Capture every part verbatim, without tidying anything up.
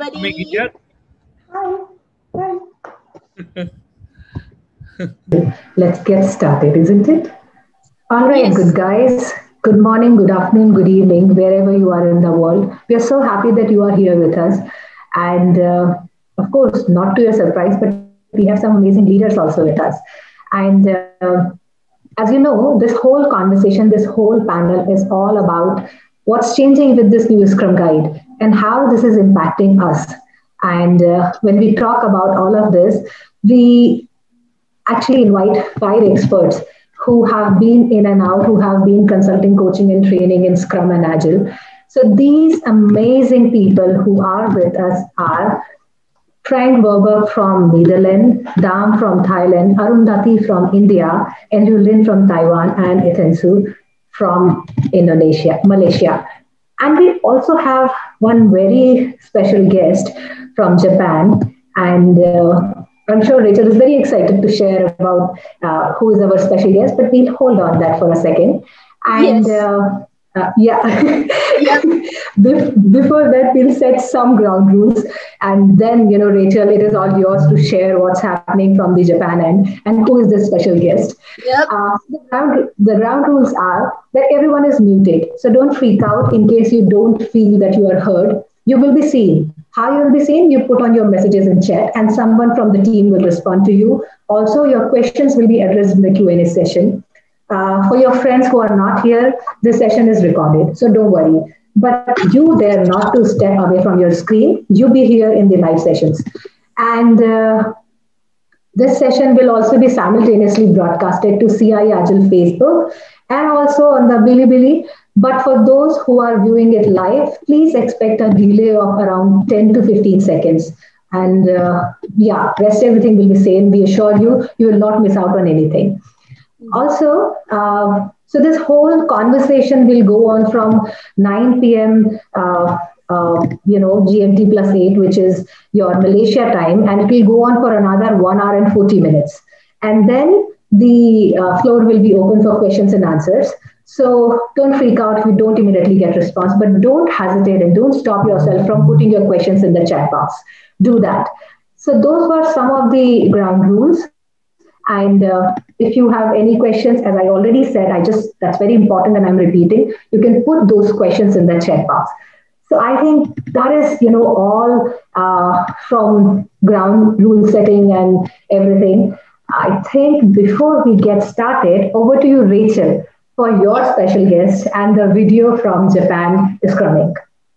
everybody. Make it good. Hi. Bye. Let's get started, isn't it? All right, yes. Good guys. Good morning, good afternoon, good evening, wherever you are in the world. We are so happy that you are here with us. And uh, of course, not to your surprise, but we have some amazing leaders also with us. And uh, as you know, this whole conversation, this whole panel is all about what's changing with this new Scrum Guide and how this is impacting us. And uh, when we talk about all of this, we actually invite five experts who have been in and out, who have been consulting, coaching, and training in Scrum and Agile. So these amazing people who are with us are Frank Berger from Netherlands, Dahm from Thailand, Arundhati from India, Andrew Lin from Taiwan, and Ethan Su from Indonesia, Malaysia. And we also have one very special guest from Japan, and uh, I'm sure Rachel is very excited to share about uh, who is our special guest, but we'll hold on that for a second. And yes. uh, uh, yeah, yeah. Be before that, we'll set some ground rules. And then, you know, Rachel, it is all yours to share what's happening from the Japan end and who is the special guest. Yep. Uh, the, ground, the ground rules are that everyone is muted. So don't freak out in case you don't feel that you are heard. You will be seen. How you'll be seen, you put on your messages in chat and someone from the team will respond to you. Also, your questions will be addressed in the Q and A session. Uh, for your friends who are not here, this session is recorded, so don't worry. But you dare not to step away from your screen. You'll be here in the live sessions. And uh, this session will also be simultaneously broadcasted to C I Agile Facebook and also on the Bilibili. But for those who are viewing it live, please expect a delay of around ten to fifteen seconds. And uh, yeah, rest everything will be same. We assure you, you will not miss out on anything. Also, uh, so this whole conversation will go on from nine P M Uh, uh, you know, G M T plus eight, which is your Malaysia time, and it will go on for another one hour and forty minutes. And then the uh, floor will be open for questions and answers. So don't freak out if you don't immediately get response, but don't hesitate and don't stop yourself from putting your questions in the chat box. Do that. So those were some of the ground rules. And uh, if you have any questions, as I already said, I just, that's very important and I'm repeating, you can put those questions in the chat box. So I think that is, you know, all uh, from ground rule setting and everything. I think before we get started, over to you, Rachel, for your special guest and the video from Japan is coming.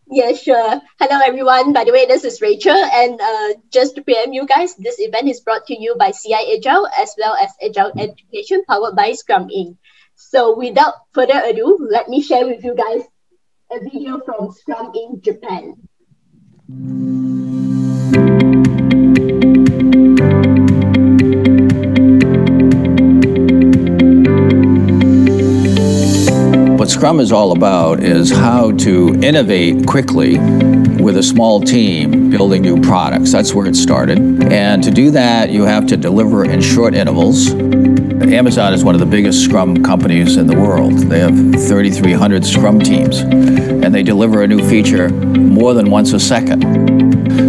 Yeah, sure. Hello, everyone. By the way, this is Rachel. And uh, just to preempt you guys, this event is brought to you by C I Agile as well as Agile Education powered by Scrum Incorporated. So without further ado, let me share with you guys a video from Scrum Incorporated Japan. What Scrum is all about is how to innovate quickly with a small team, building new products. That's where it started. And to do that, you have to deliver in short intervals. Amazon is one of the biggest Scrum companies in the world. They have thirty-three hundred Scrum teams, and they deliver a new feature more than once a second.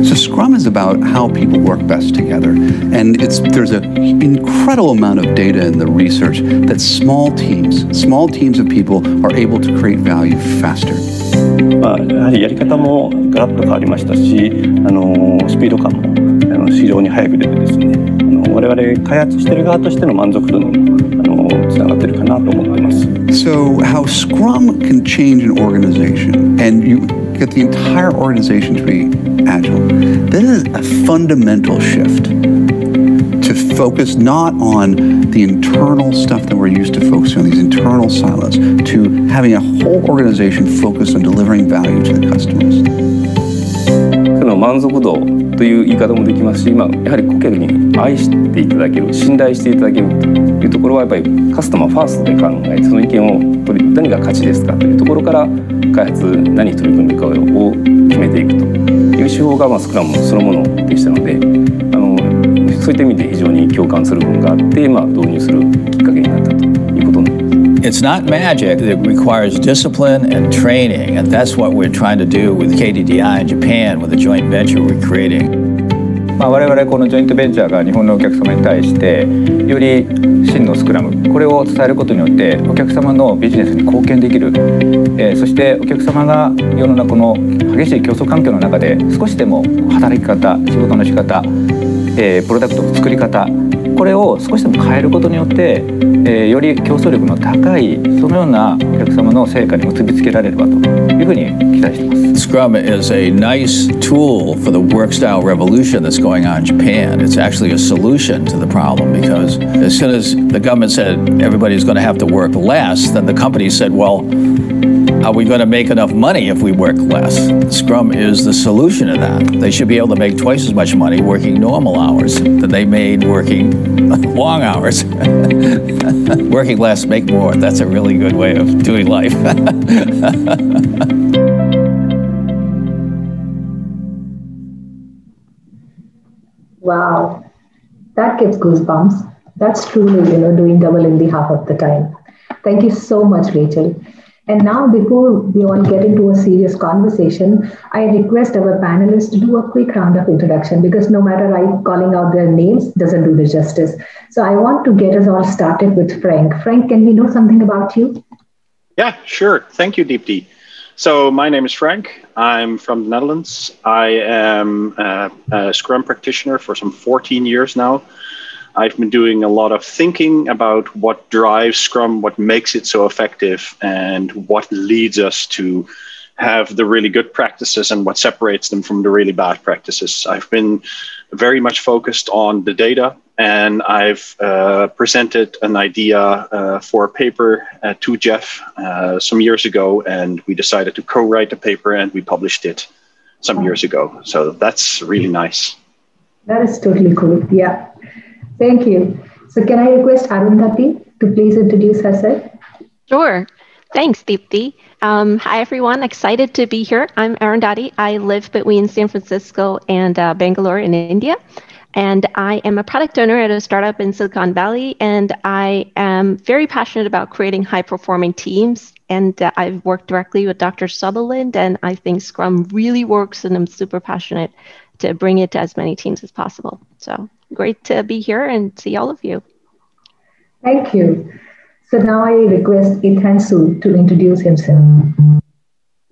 So Scrum is about how people work best together. And it's, there's an incredible amount of data in the research that small teams, small teams of people are able to create value faster. So how Scrum can change an organization, and you get the entire organization to be agile. This is a fundamental shift to focus not on the internal stuff that we're used to focusing on, these internal silos, to having a whole organization focused on delivering value to the customers. という言い方もできますし、まあ、やはり顧客に愛していただける、信頼していただけるというところはやっぱりカスタマーファーストで考え、その意見を取り、何が価値ですかというところから開発、何に取り組むかを決めていくという手法がまあスクラムそのものでしたので、あのそういった意味で非常に共感する部分があって、まあ導入するきっかけになったということになります。It's not magic. It requires discipline and training, and that's what we're trying to do with K D D I in Japan with the joint venture we're creating. まあ我々このジョイントベンチャーが日本のお客様に対してより真のスクラムこれを伝えることによってお客様のビジネスに貢献できる、えー、そしてお客様が世の中の激しい競争環境の中で少しでも働き方仕事の仕方、えー、プロダクトの作り方これを少しでも変えることによって、えー、より競争力の高いそのようなお客様の成果に結びつけられればというふうに期待しています。 Scrum is a nice tool for the work style revolution that's going on in Japan. It's actually a solution to the problem because as soon as the government said everybody's going to have to work less, then the company said, well, are we going to make enough money if we work less? Scrum is the solution to that. They should be able to make twice as much money working normal hours than they made working long hours. Working less, make more. That's a really good way of doing life. Wow, that gives goosebumps. That's truly, you know, doing double in the half of the time. Thank you so much, Rachel. And now, before we all get into a serious conversation, I request our panelists to do a quick round of introduction because no matter I calling out their names doesn't do the justice. So I want to get us all started with Frank. Frank, can we know something about you? Yeah, sure. Thank you, Deepti. So my name is Frank. I'm from the Netherlands. I am a, a Scrum practitioner for some fourteen years now. I've been doing a lot of thinking about what drives Scrum, what makes it so effective, and what leads us to have the really good practices and what separates them from the really bad practices. I've been very much focused on the data, and I've uh, presented an idea uh, for a paper uh, to Jeff uh, some years ago, and we decided to co-write the paper, and we published it some years ago. So that's really nice. That is totally cool, yeah. Thank you. So can I request Arundhati to please introduce herself? Sure. Thanks, Deepti. Um, hi, everyone. Excited to be here. I'm Arundhati. I live between San Francisco and uh, Bangalore in India. And I am a product owner at a startup in Silicon Valley. And I am very passionate about creating high-performing teams. And uh, I've worked directly with Doctor Sutherland. And I think Scrum really works. And I'm super passionate to bring it to as many teams as possible. So great to be here and see all of you. Thank you. So now I request Ethan Su to introduce himself.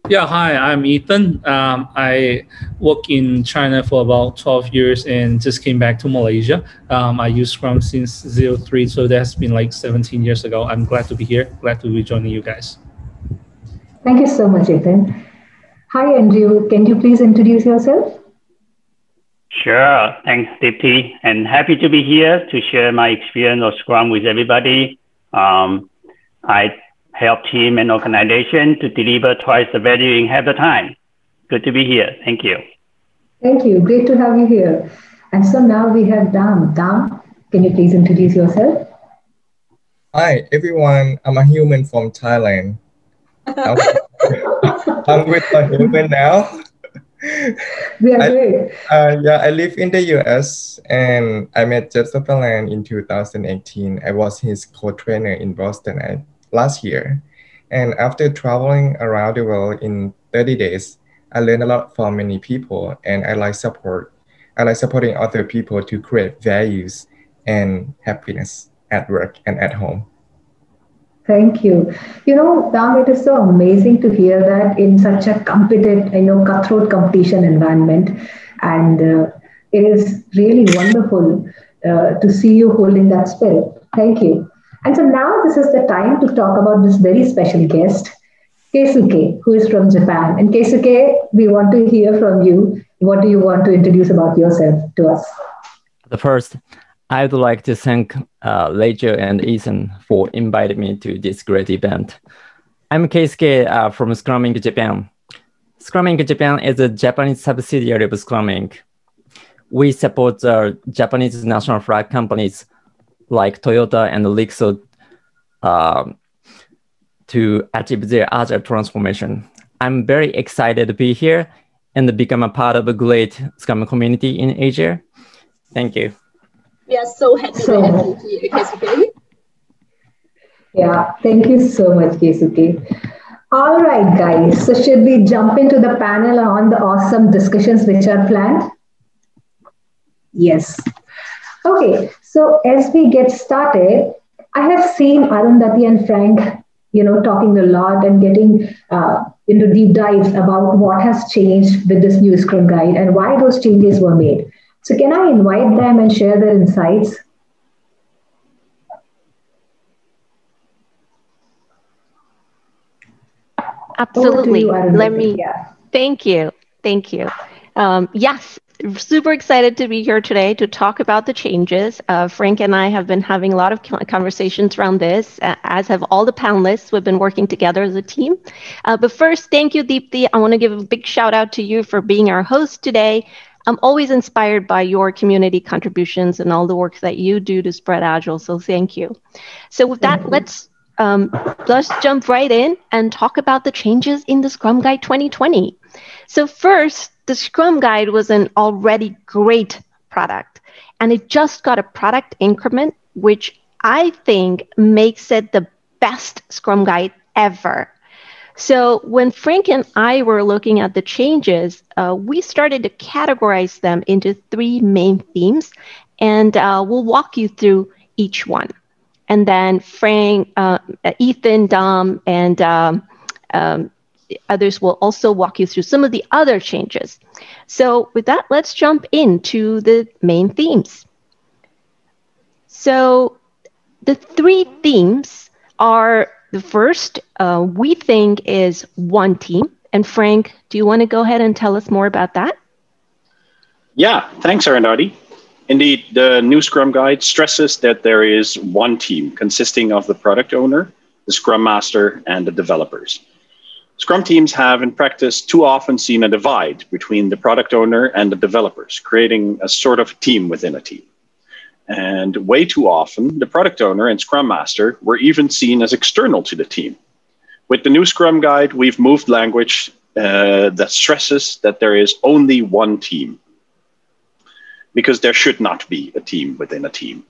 Yeah, hi, I'm Ethan. Um, I work in China for about twelve years and just came back to Malaysia. Um, I use Scrum since oh three, so that's been like seventeen years ago. I'm glad to be here. Glad to be joining you guys. Thank you so much, Ethan. Hi, Andrew. Can you please introduce yourself? Sure. Thanks, Deepti. And happy to be here to share my experience of Scrum with everybody. Um, I help team and organization to deliver twice the value in half the time. Good to be here. Thank you. Thank you. Great to have you here. And so now we have Dahm. Dahm, can you please introduce yourself? Hi, everyone. I'm a human from Thailand. I'm, I'm with a human now. We are I, great. Uh, yeah, I live in the U S and I met Jeff Sutherland in two thousand eighteen. I was his co-trainer in Boston at, last year. And after traveling around the world in thirty days, I learned a lot from many people and I like support. I like supporting other people to create values and happiness at work and at home. Thank you. You know, Dahm, it is so amazing to hear that in such a competitive, you know, cutthroat competition environment. And uh, it is really wonderful uh, to see you holding that spirit. Thank you. And so now this is the time to talk about this very special guest, Keisuke, who is from Japan. And Keisuke, we want to hear from you. What do you want to introduce about yourself to us? The first, I would like to thank uh, Rachel and Ethan for inviting me to this great event. I'm Keisuke uh, from Scrum Incorporated. Japan. Scrum Incorporated. Japan is a Japanese subsidiary of Scrum Incorporated. We support the Japanese national flag companies like Toyota and Lexus uh, to achieve their agile transformation. I'm very excited to be here and become a part of a great Scrum community in Asia. Thank you. We are so happy so, to have you here. Yeah, thank you so much, Keisuke. All right, guys, so should we jump into the panel on the awesome discussions which are planned? Yes. Okay, so as we get started, I have seen Arundhati and Frank, you know, talking a lot and getting uh, into deep dives about what has changed with this new Scrum Guide and why those changes were made. So can I invite them and share their insights? Absolutely. You, Let me, yeah. Thank you. Thank you. Um, yes, super excited to be here today to talk about the changes. Uh, Frank and I have been having a lot of conversations around this, uh, as have all the panelists. We've been working together as a team. Uh, but first, thank you, Deepti. I want to give a big shout out to you for being our host today. I'm always inspired by your community contributions and all the work that you do to spread Agile. So thank you. So with that, let's um, let's jump right in and talk about the changes in the Scrum Guide twenty twenty. So first, the Scrum Guide was an already great product, and it just got a product increment, which I think makes it the best Scrum Guide ever. So when Frank and I were looking at the changes, uh, we started to categorize them into three main themes, and uh, we'll walk you through each one. And then Frank, uh, Ethan, Dahm, and um, um, others will also walk you through some of the other changes. So with that, let's jump into the main themes. So the three themes are: the first, uh, we think, is one team. And Frank, do you want to go ahead and tell us more about that? Yeah, thanks, Arundhati. Indeed, the new Scrum Guide stresses that there is one team consisting of the product owner, the Scrum Master, and the developers. Scrum teams have, in practice, too often seen a divide between the product owner and the developers, creating a sort of team within a team. And way too often, the product owner and Scrum Master were even seen as external to the team. With the new Scrum Guide, we've moved language uh, that stresses that there is only one team, because there should not be a team within a team.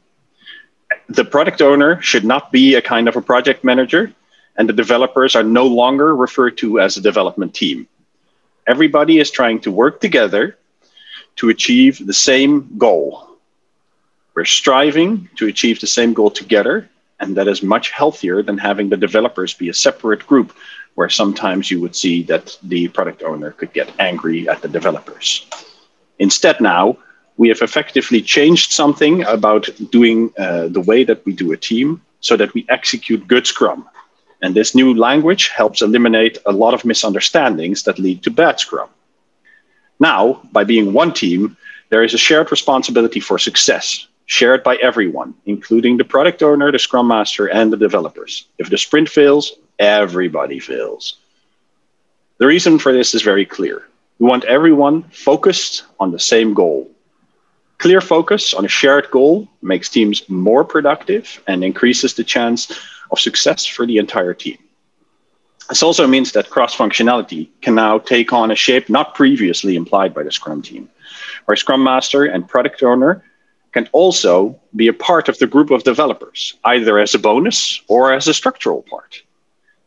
The product owner should not be a kind of a project manager, and the developers are no longer referred to as a development team. Everybody is trying to work together to achieve the same goal. We're striving to achieve the same goal together, and that is much healthier than having the developers be a separate group, where sometimes you would see that the product owner could get angry at the developers. Instead, now, we have effectively changed something about doing uh, the way that we do a team, so that we execute good Scrum. And this new language helps eliminate a lot of misunderstandings that lead to bad Scrum. Now, by being one team, there is a shared responsibility for success, shared by everyone, including the product owner, the Scrum Master, and the developers. If the sprint fails, everybody fails. The reason for this is very clear. We want everyone focused on the same goal. Clear focus on a shared goal makes teams more productive and increases the chance of success for the entire team. This also means that cross-functionality can now take on a shape not previously implied by the Scrum team, where Scrum Master and product owner can also be a part of the group of developers, either as a bonus or as a structural part.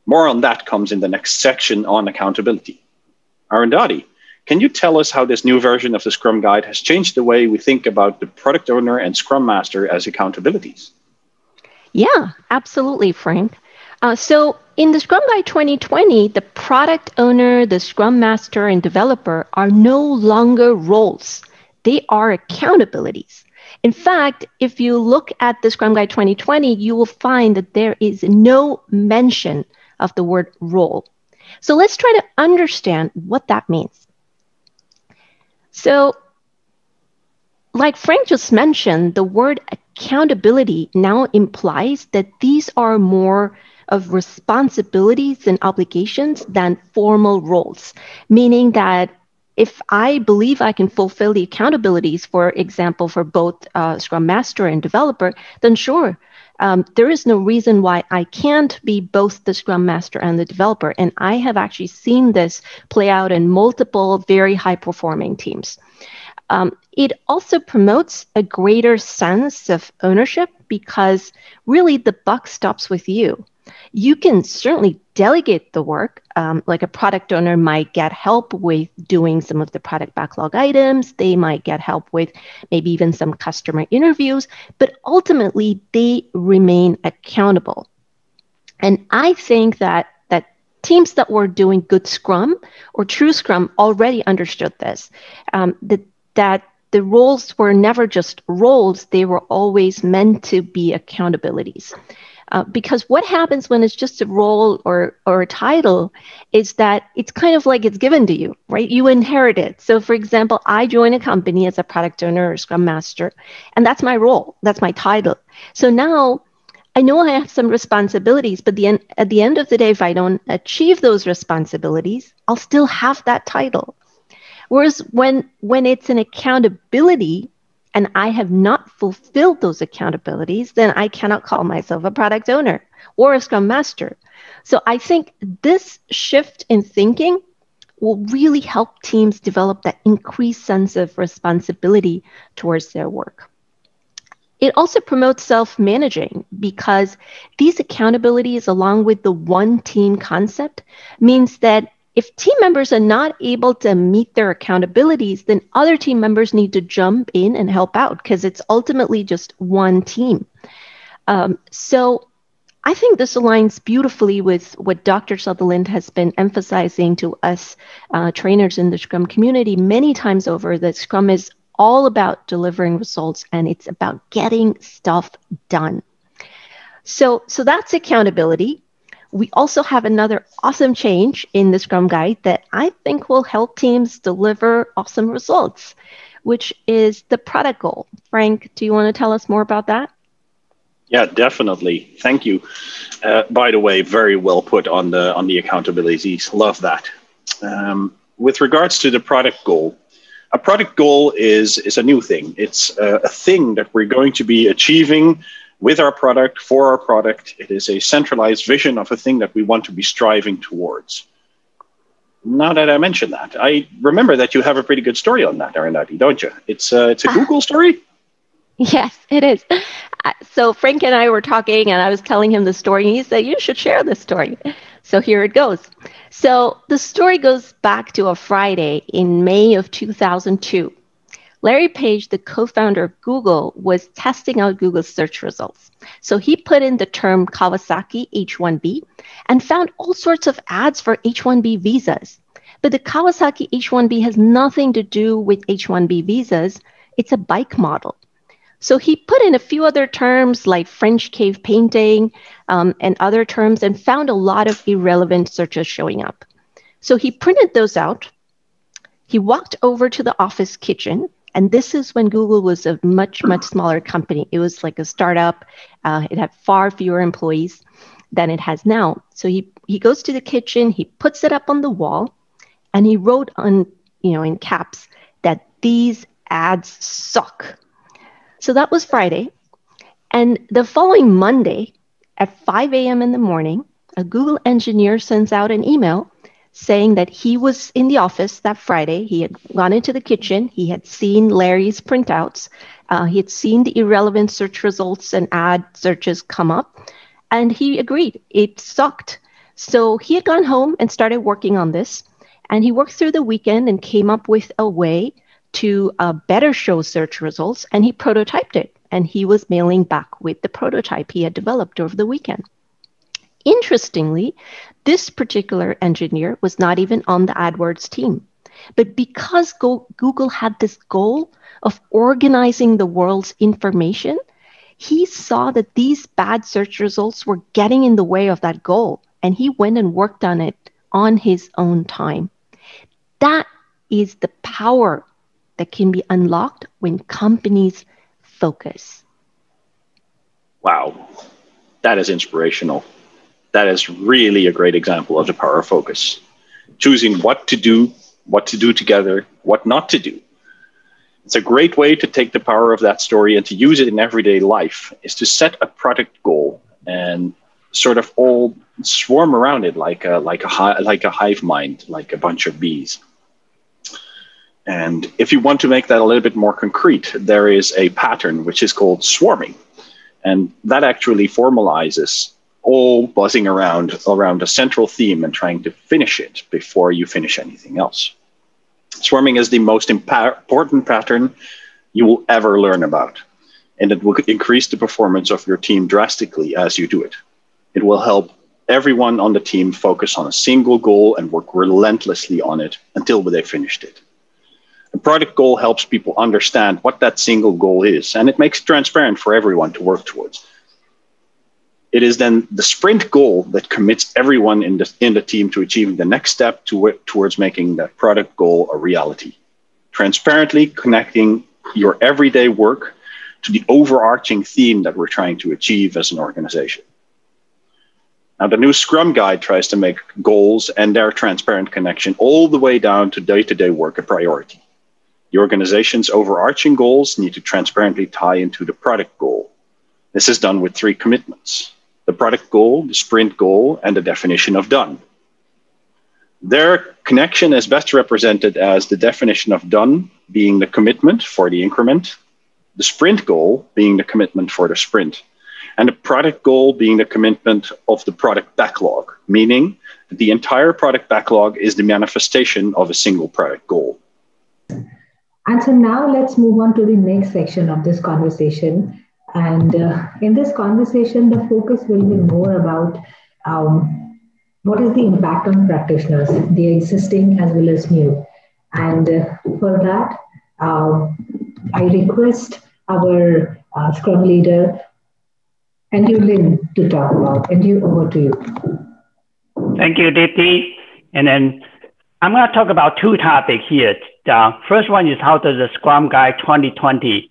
More on that comes in the next section on accountability. Arundhati, can you tell us how this new version of the Scrum Guide has changed the way we think about the product owner and Scrum Master as accountabilities? Yeah, absolutely, Frank. Uh, so in the Scrum Guide twenty twenty, the product owner, the Scrum Master, and developer are no longer roles. They are accountabilities. In fact, if you look at the Scrum Guide twenty twenty, you will find that there is no mention of the word role. So let's try to understand what that means. So like Frank just mentioned, the word accountability now implies that these are more of responsibilities and obligations than formal roles, meaning that if I believe I can fulfill the accountabilities, for example, for both uh, Scrum Master and developer, then sure, um, there is no reason why I can't be both the Scrum Master and the developer. And I have actually seen this play out in multiple very high-performing teams. Um, it also promotes a greater sense of ownership because really the buck stops with you. You can certainly delegate the work, um, like a product owner might get help with doing some of the product backlog items. They might get help with maybe even some customer interviews, but ultimately they remain accountable. And I think that that teams that were doing good Scrum or true Scrum already understood this, um, that, that the roles were never just roles, they were always meant to be accountabilities. Uh, because what happens when it's just a role or, or a title is that it's kind of like it's given to you, right? You inherit it. So for example, I join a company as a product owner or Scrum Master, and that's my role, that's my title. So now I know I have some responsibilities, but the en- at the end of the day, if I don't achieve those responsibilities, I'll still have that title. Whereas when, when it's an accountability, and I have not fulfilled those accountabilities, then I cannot call myself a product owner or a Scrum Master. So I think this shift in thinking will really help teams develop that increased sense of responsibility towards their work. It also promotes self-managing because these accountabilities, along with the one team concept, means that if team members are not able to meet their accountabilities, then other team members need to jump in and help out because it's ultimately just one team. Um, so I think this aligns beautifully with what Doctor Sutherland has been emphasizing to us uh, trainers in the Scrum community many times over, that Scrum is all about delivering results and it's about getting stuff done. So, so that's accountability. We also have another awesome change in the Scrum Guide that I think will help teams deliver awesome results, which is the product goal. Frank, do you want to tell us more about that? Yeah, definitely. Thank you. Uh, by the way, very well put on the, on the accountabilities. Love that. Um, with regards to the product goal, a product goal is, is a new thing. It's a, a thing that we're going to be achieving with our product, for our product. It is a centralized vision of a thing that we want to be striving towards. Now that I mentioned that, I remember that you have a pretty good story on that, Arundhati, don't you? It's, uh, it's a Google story? Yes, it is. So Frank and I were talking and I was telling him the story and he said, you should share this story. So here it goes. So the story goes back to a Friday in May of two thousand two. Larry Page, the co-founder of Google, was testing out Google's search results. So he put in the term Kawasaki H one B and found all sorts of ads for H one B visas. But the Kawasaki H one B has nothing to do with H one B visas. It's a bike model. So he put in a few other terms like French cave painting um, and other terms and found a lot of irrelevant searches showing up. So he printed those out. He walked over to the office kitchen. And this is when Google was a much, much smaller company. It was like a startup. Uh, it had far fewer employees than it has now. So he, he goes to the kitchen, he puts it up on the wall, and he wrote on, you know, in caps that these ads suck. So that was Friday. And the following Monday at five A M in the morning, a Google engineer sends out an email saying that he was in the office that Friday. He had gone into the kitchen. He had seen Larry's printouts. Uh, he had seen the irrelevant search results and ad searches come up. And he agreed. It sucked. So he had gone home and started working on this. And he worked through the weekend and came up with a way to uh, better show search results. And he prototyped it. And he was mailing back with the prototype he had developed over the weekend. Interestingly, this particular engineer was not even on the AdWords team. But because Go- Google had this goal of organizing the world's information, he saw that these bad search results were getting in the way of that goal. And he went and worked on it on his own time. That is the power that can be unlocked when companies focus. Wow, that is inspirational. That is really a great example of the power of focus. Choosing what to do, what to do together, what not to do. It's a great way to take the power of that story and to use it in everyday life, is to set a product goal and sort of all swarm around it like a, like a, like a hive mind, like a bunch of bees. And if you want to make that a little bit more concrete, there is a pattern which is called swarming. And that actually formalizes all buzzing around, around a central theme and trying to finish it before you finish anything else. Swarming is the most important pattern you will ever learn about. And it will increase the performance of your team drastically as you do it. It will help everyone on the team focus on a single goal and work relentlessly on it until they finished it. The product goal helps people understand what that single goal is, and it makes it transparent for everyone to work towards. It is then the sprint goal that commits everyone in the, in the team to achieving the next step to, towards making that product goal a reality. Transparently connecting your everyday work to the overarching theme that we're trying to achieve as an organization. Now, the new Scrum Guide tries to make goals and their transparent connection all the way down to day-to-day work a priority. The organization's overarching goals need to transparently tie into the product goal. This is done with three commitments: the product goal, the sprint goal, and the definition of done. Their connection is best represented as the definition of done being the commitment for the increment, the sprint goal being the commitment for the sprint, and the product goal being the commitment of the product backlog, meaning that the entire product backlog is the manifestation of a single product goal. And so now let's move on to the next section of this conversation. And uh, in this conversation, the focus will be more about um, what is the impact on practitioners, the existing as well as new. And uh, for that, uh, I request our uh, Scrum leader, Andrew Lin, to talk about. Andrew, over to you. Thank you, Deepti. And then I'm going to talk about two topics here. The first one is how does the Scrum Guide twenty twenty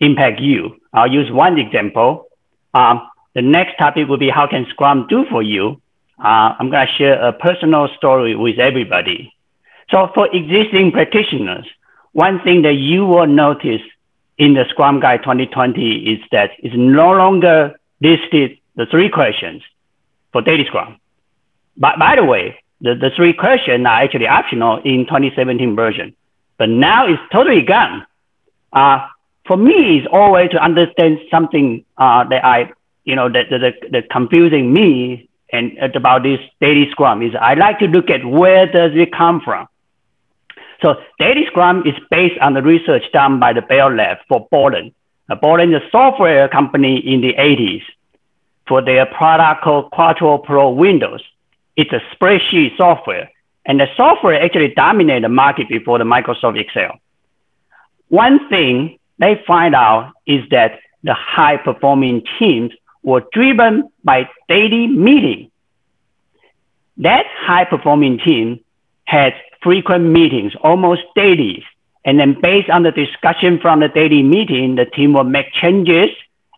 impact you? I'll use one example. Um, the next topic will be how can Scrum do for you? Uh, I'm going to share a personal story with everybody. So for existing practitioners, one thing that you will notice in the Scrum Guide twenty twenty is that it's no longer listed the three questions for daily Scrum. But by the way, the, the three questions are actually optional in twenty seventeen version. But now it's totally gone. Uh, for me, it's always to understand something uh, that I, you know, that, that, that confusing me and about this daily Scrum is I like to look at where does it come from. So daily Scrum is based on the research done by the Bell Lab for Borland. Uh, Borland is a software company in the eighties for their product called Quattro Pro Windows. It's a spreadsheet software. And the software actually dominated the market before the Microsoft Excel. One thing they find out is that the high-performing teams were driven by daily meeting. That high-performing team had frequent meetings, almost daily. And then based on the discussion from the daily meeting, the team will make changes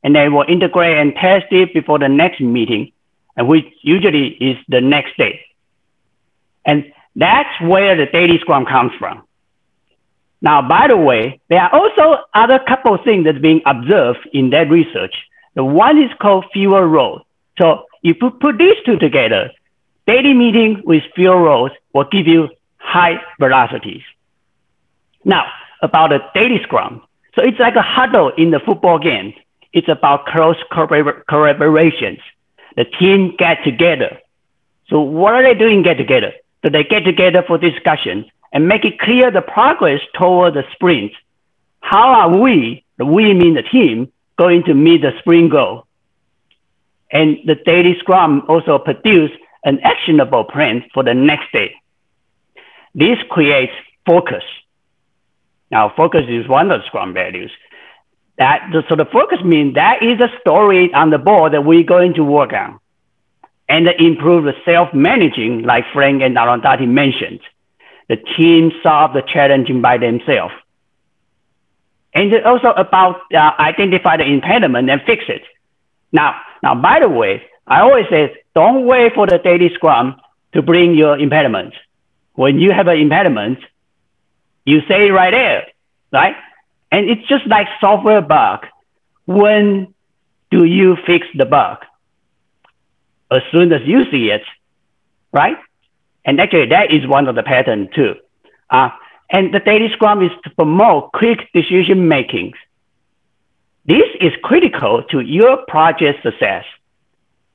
and they will integrate and test it before the next meeting, and which usually is the next day. And that's where the daily Scrum comes from. Now, by the way, there are also other couple of things that's being observed in that research. The one is called fewer roles. So if you put these two together, daily meeting with fewer roles will give you high velocities. Now, about a daily Scrum. So it's like a huddle in the football game. It's about close collaborations. The team get together. So what are they doing get together? So they get together for discussion and make it clear the progress toward the sprint. How are we, the we mean the team, going to meet the sprint goal? And the daily Scrum also produce an actionable plan for the next day. This creates focus. Now, focus is one of the Scrum values. That, so the focus means that is a story on the board that we're going to work on. And improve the self-managing, like Frank and Arundhati mentioned. The team solve the challenging by themselves. And it's also about uh, identify the impediment and fix it. Now, now, by the way, I always say, don't wait for the daily Scrum to bring your impediment. When you have an impediment, you say it right there, right? And it's just like software bug. When do you fix the bug? As soon as you see it, right? And actually that is one of the patterns too. Uh, And the daily Scrum is to promote quick decision making. This is critical to your project success.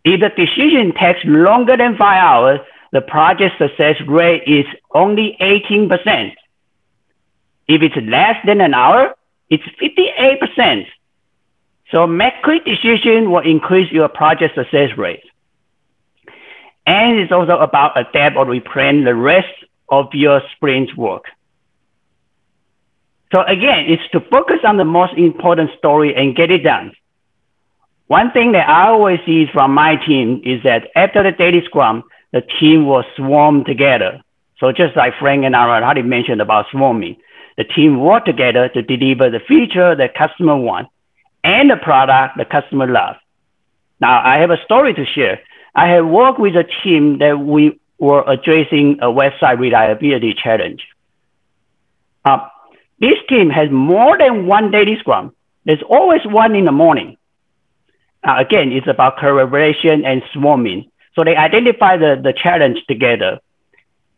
If the decision takes longer than five hours, the project success rate is only eighteen percent. If it's less than an hour, it's fifty-eight percent. So make quick decision will increase your project success rate. And it's also about adapt or replay the rest of your sprint work. So again, it's to focus on the most important story and get it done. One thing that I always see from my team is that after the daily Scrum, the team will swarm together. So just like Frank and Arundhati mentioned about swarming, the team work together to deliver the feature the customer wants and the product the customer loves. Now, I have a story to share. I have worked with a team that we were addressing a website reliability challenge. Uh, This team has more than one daily Scrum. There's always one in the morning. Uh, again, it's about collaboration and swarming. So they identify the, the challenge together.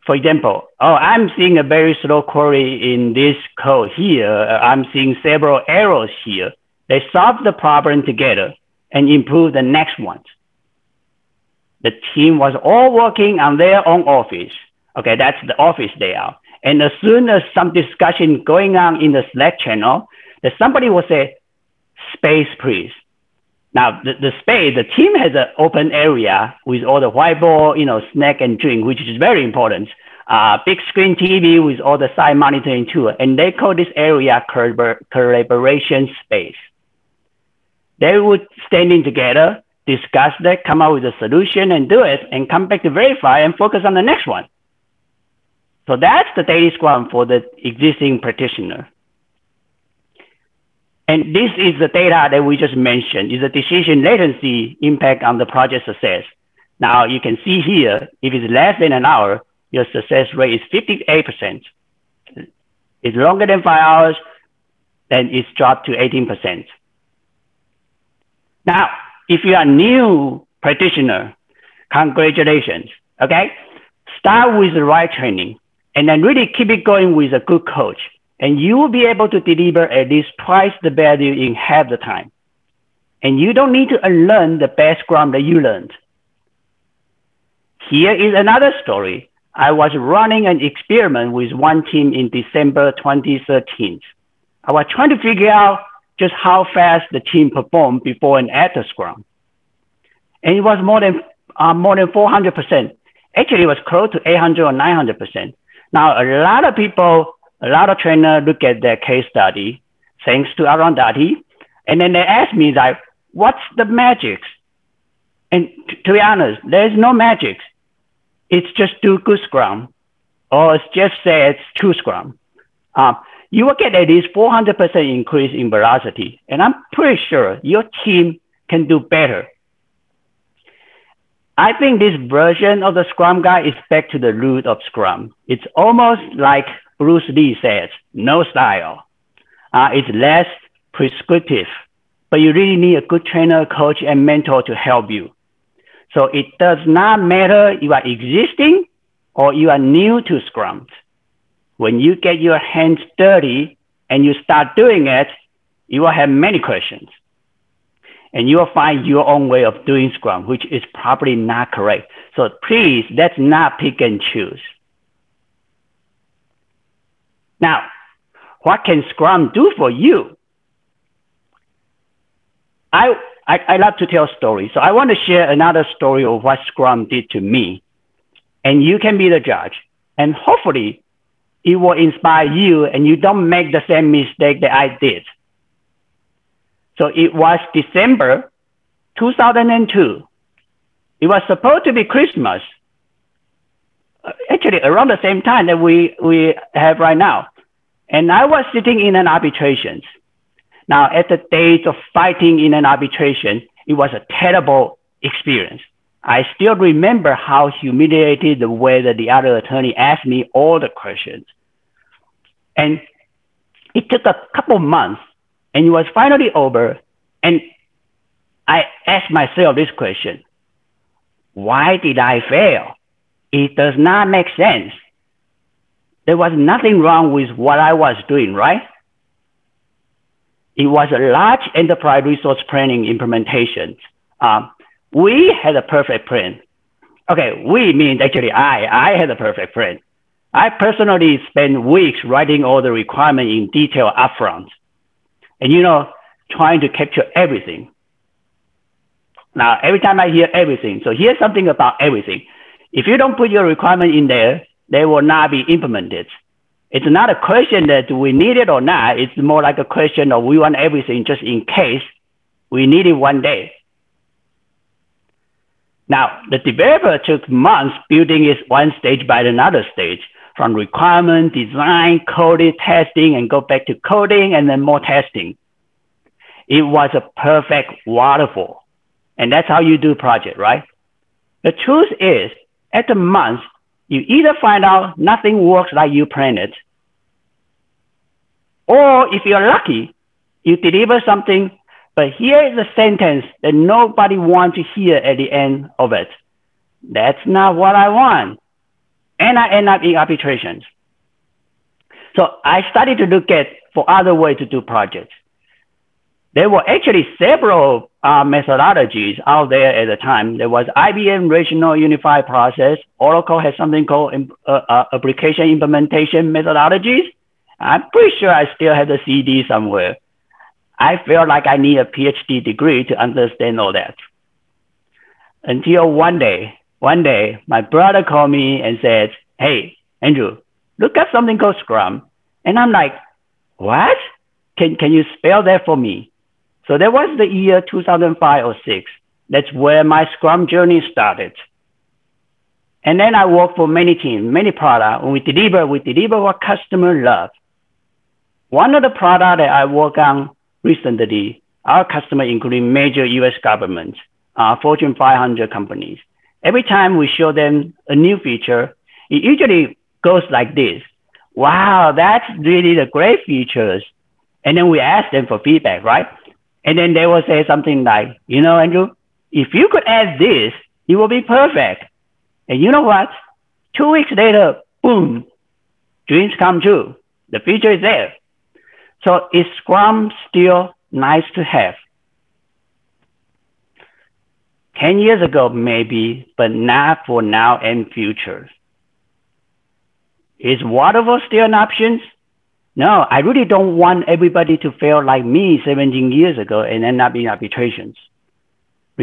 For example, oh, I'm seeing a very slow query in this code here. I'm seeing several errors here. They solve the problem together and improve the next one. The team was all working on their own office. Okay, that's the office layout. And as soon as some discussion going on in the Slack channel, that somebody will say, space, please. Now, the, the space, the team has an open area with all the whiteboard, you know, snack and drink, which is very important. Uh, big screen T V with all the side monitoring too. And they call this area collaboration space. They would stand in together, discuss that, come up with a solution and do it, and come back to verify and focus on the next one. So that's the daily Scrum for the existing practitioner. And this is the data that we just mentioned, is the decision latency impact on the project success. Now you can see here, if it's less than an hour, your success rate is fifty-eight percent. It's longer than five hours, then it's dropped to eighteen percent. Now, if you are a new practitioner, congratulations, okay? Start with the right training. And then really keep it going with a good coach. And you will be able to deliver at least twice the value in half the time. And you don't need to unlearn the best Scrum that you learned. Here is another story. I was running an experiment with one team in December twenty thirteen. I was trying to figure out just how fast the team performed before and after Scrum. And it was more than, uh, more than four hundred percent. Actually, it was close to eight hundred or nine hundred percent. Now, a lot of people, a lot of trainers look at their case study, thanks to Arundhati, and then they ask me, like, what's the magic? And to be honest, there's no magic. It's just do good Scrum, or it's just say it's true Scrum. Um, you will get at least four hundred percent increase in velocity, and I'm pretty sure your team can do better. I think this version of the Scrum Guide is back to the root of Scrum. It's almost like Bruce Lee says, no style. Uh, it's less prescriptive, but you really need a good trainer, coach, and mentor to help you. So it does not matter you are existing or you are new to Scrum. When you get your hands dirty and you start doing it, you will have many questions. And you will find your own way of doing Scrum, which is probably not correct. So please, let's not pick and choose. Now, what can Scrum do for you? I, I, I love to tell stories. So I want to share another story of what Scrum did to me. And you can be the judge. And hopefully, it will inspire you and you don't make the same mistake that I did. So it was December two thousand two. It was supposed to be Christmas. Actually, around the same time that we, we have right now. And I was sitting in an arbitration. Now, at the days of fighting in an arbitration, it was a terrible experience. I still remember how humiliated the way that the other attorney asked me all the questions. And it took a couple months. And it was finally over, and I asked myself this question. Why did I fail? It does not make sense. there was nothing wrong with what I was doing, right? It was a large enterprise resource planning implementation. Um, we had a perfect plan. Okay, we means actually I. I had a perfect plan. I personally spent weeks writing all the requirements in detail upfront, and you know, trying to capture everything. Now, every time I hear everything, so here's something about everything. If you don't put your requirement in there, they will not be implemented. It's not a question that we need it or not. It's more like a question of we want everything just in case we need it one day. Now, the developer took months building it one stage by another stage, from requirement, design, coding, testing, and go back to coding and then more testing. It was a perfect waterfall. And that's how you do project, right? The truth is, at the month, you either find out nothing works like you planned it, or if you're lucky, you deliver something, but here is a sentence that nobody wants to hear at the end of it. That's not what I want. And I end up in arbitrations. So I started to look at for other ways to do projects. There were actually several uh, methodologies out there at the time. There was I B M Rational Unified Process. Oracle has something called uh, uh, Application Implementation Methodologies. I'm pretty sure I still have the C D somewhere. I feel like I need a PhD degree to understand all that. Until one day, one day, my brother called me and said, "Hey, Andrew, look up something called Scrum." And I'm like, "What? Can, can you spell that for me?" So that was the year two thousand five or six. That's where my Scrum journey started. And then I worked for many teams, many products. When we deliver, we deliver what customers love. One of the products that I worked on recently, our customer including major U S governments, uh, Fortune five hundred companies. Every time we show them a new feature, it usually goes like this. "Wow, that's really the great features." And then we ask them for feedback, right? And then they will say something like, "You know, Andrew, if you could add this, it will be perfect." And you know what? Two weeks later, boom, dreams come true. The feature is there. So is Scrum still nice to have? Ten years ago, maybe, but not for now and future. Is waterfall still an option? No, I really don't want everybody to fail like me seventeen years ago and end up in arbitrations.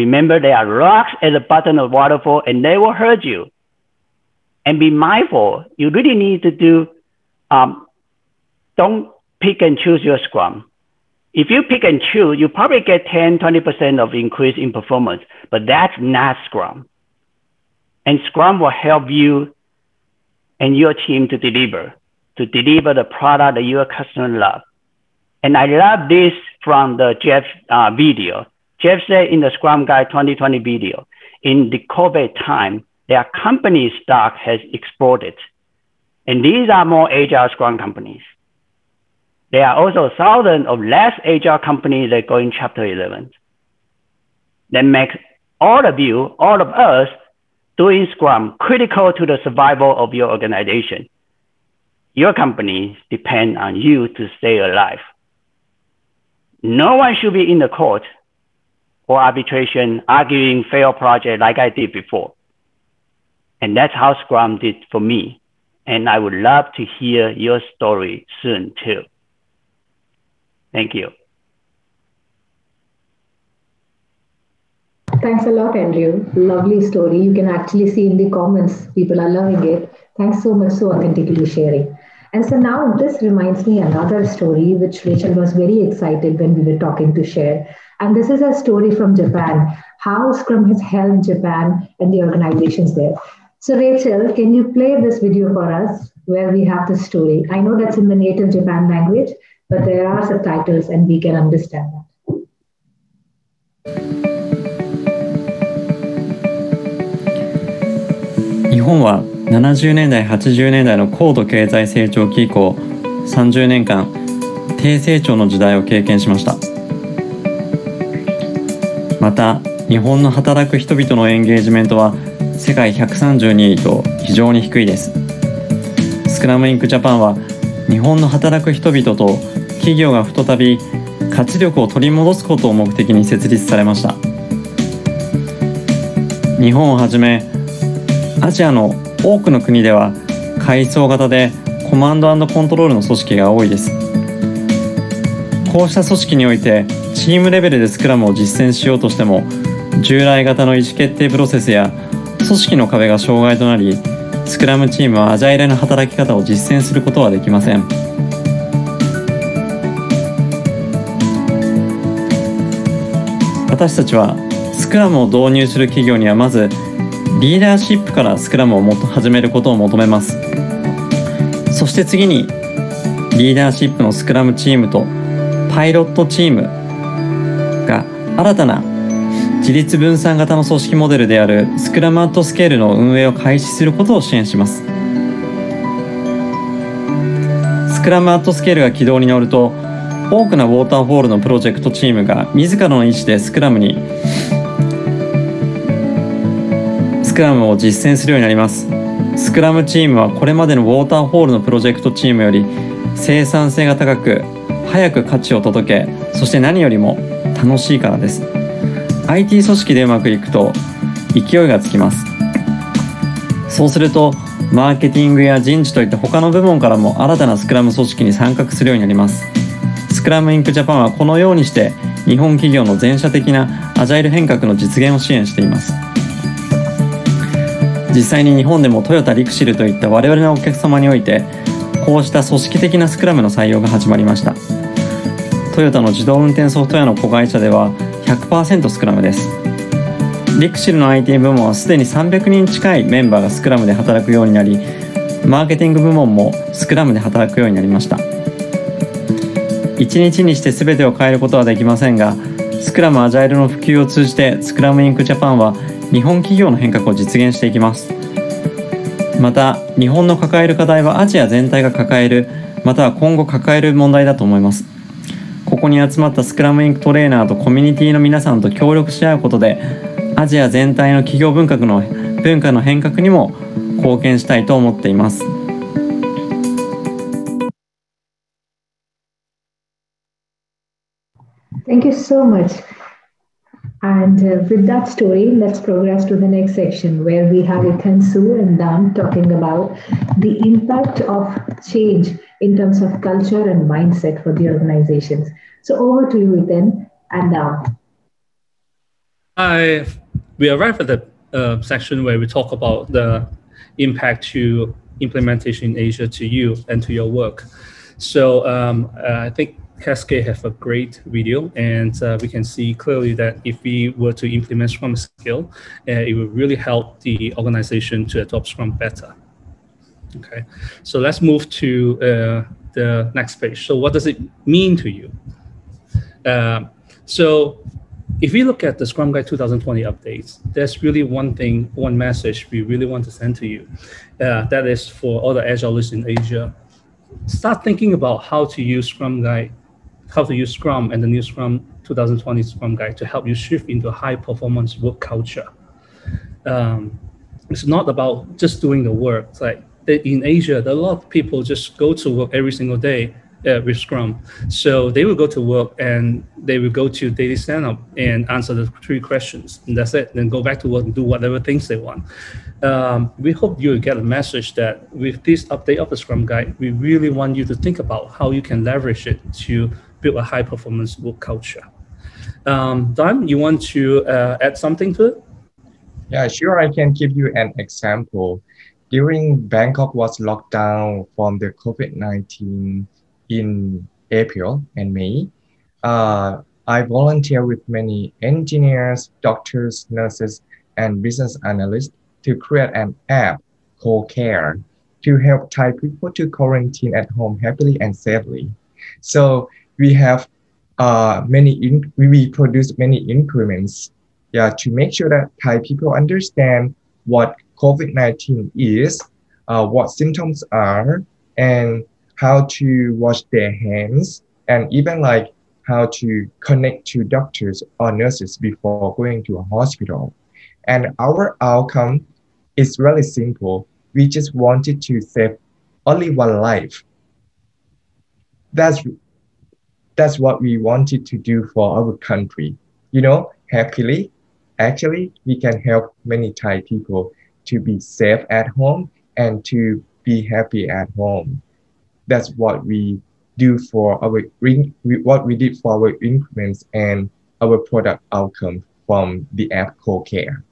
Remember, there are rocks at the bottom of the waterfall and they will hurt you. And be mindful, you really need to do, um, don't pick and choose your Scrum. If you pick and choose, you probably get ten, twenty percent of increase in performance, but that's not Scrum. And Scrum will help you and your team to deliver. to deliver the product that your customer loves. And I love this from the Jeff uh, video. Jeff said in the Scrum Guide twenty twenty video, in the COVID time, their company stock has exploded. And these are more agile Scrum companies. There are also thousands of less agile companies that go in chapter eleven. That makes all of you, all of us, doing Scrum critical to the survival of your organization. Your company depends on you to stay alive. No one should be in the court or arbitration arguing failed project like I did before. And that's how Scrum did for me. And I would love to hear your story soon too. Thank you. Thanks a lot, Andrew. Lovely story. You can actually see in the comments, people are loving it. Thanks so much, so authentically sharing. And so now this reminds me another story which Rachel was very excited when we were talking to share. And this is a story from Japan, how Scrum has helped Japan and the organizations there. So Rachel, can you play this video for us where we have the story? I know that's in the native Japan language, but there are subtitles and we can understand that. 日本はななじゅうねんだいはちじゅうねんだいの高度経済成長期以降さんじゅうねんかん低成長の時代を経験しました。また日本の働く人々のエンゲージメントは世界ひゃくさんじゅうにいと非常に低いです。Scrum インク Japan は日本の働く人々と企業が再び活力を取り戻すことを目的に設立されました。日本をはじめアジアの多くの国では階層型でコマンド&コントロールの組織が多いです。こうした組織においてチームレベルでスクラムを実践しようとしても従来型の意思決定プロセスや組織の壁が障害となり、スクラムチームはアジャイルな働き方を実践することはできません。私たちはスクラムを導入する企業にはまずリーダーシップからスクラムをもっと始めることを求めます。そして次にリーダーシップのスクラムチームとパイロットチームが新たな自立分散型の組織モデルであるスクラムアットスケールの運営を開始することを支援します。スクラムアットスケールが軌道に乗ると多くのウォーターホールのプロジェクトチームが自らの意思でスクラムにスクラムを実践するようになります。スクラムチームはこれまでのウォーターホールのプロジェクトチームより生産性が高く早く価値を届け、そして何よりも楽しいからです。 アイティー 組織でうまくいくと勢いがつきます。そうするとマーケティングや人事といった他の部門からも新たなスクラム組織に参画するようになります。スクラムインクジャパンはこのようにして日本企業の全社的なアジャイル変革の実現を支援しています。実際に日本でもトヨタ、リクシルといった我々のお客様においてこうした組織的なスクラムの採用が始まりました。トヨタの自動運転ソフトウェアの子会社では ひゃくパーセント スクラムです。リクシルの アイティー 部門はすでにさんびゃくにん近いメンバーがスクラムで働くようになり、マーケティング部門もスクラムで働くようになりました。いちにちにして全てを変えることはできませんが、スクラムアジャイルの普及を通じてスクラムインクジャパンは日本企業の変革を実現していきます。また日本の抱える課題はアジア全体が抱える、または今後抱える問題だと思います。ここに集まったスクラムインクトレーナーとコミュニティの皆さんと協力し合うことでアジア全体の企業文化の文化の変革にも貢献したいと思っています。Thank you so much. And uh, with that story, let's progress to the next section where we have Ethan Su and Dahm talking about the impact of change in terms of culture and mindset for the organizations. So over to you, Ethan and Dahm. Hi, we arrived at the uh, section where we talk about the impact to implementation in Asia to you and to your work. So um, I think Keisuke have a great video, and uh, we can see clearly that if we were to implement Scrum Scale, uh, it would really help the organization to adopt Scrum better. Okay, so let's move to uh, the next page. So what does it mean to you? Uh, so if we look at the Scrum Guide twenty twenty updates, there's really one thing, one message we really want to send to you. Uh, that is for all the Agileists in Asia. Start thinking about how to use Scrum Guide how to use Scrum and the new Scrum twenty twenty Scrum Guide to help you shift into high-performance work culture. Um, it's not about just doing the work. It's like in Asia, there are a lot of people just go to work every single day uh, with Scrum. So they will go to work and they will go to daily stand-up and answer the three questions, and that's it. Then go back to work and do whatever things they want. Um, we hope you get a message that with this update of the Scrum Guide, we really want you to think about how you can leverage it to build a high-performance work culture. Um, Dahm, you want to uh, add something to it? Yeah, sure. I can give you an example. During Bangkok was locked down from the COVID nineteen in April and May, uh, I volunteer with many engineers, doctors, nurses, and business analysts to create an app called Care to help Thai people to quarantine at home happily and safely. So we have uh, many, in we produce many increments yeah, to make sure that Thai people understand what COVID nineteen is, uh, what symptoms are, and how to wash their hands, and even like how to connect to doctors or nurses before going to a hospital. And our outcome is really simple. We just wanted to save only one life. That's, that's what we wanted to do for our country. You know, happily, actually, we can help many Thai people to be safe at home and to be happy at home. That's what we do for our, what we did for our increments and our product outcome from the app CoCare.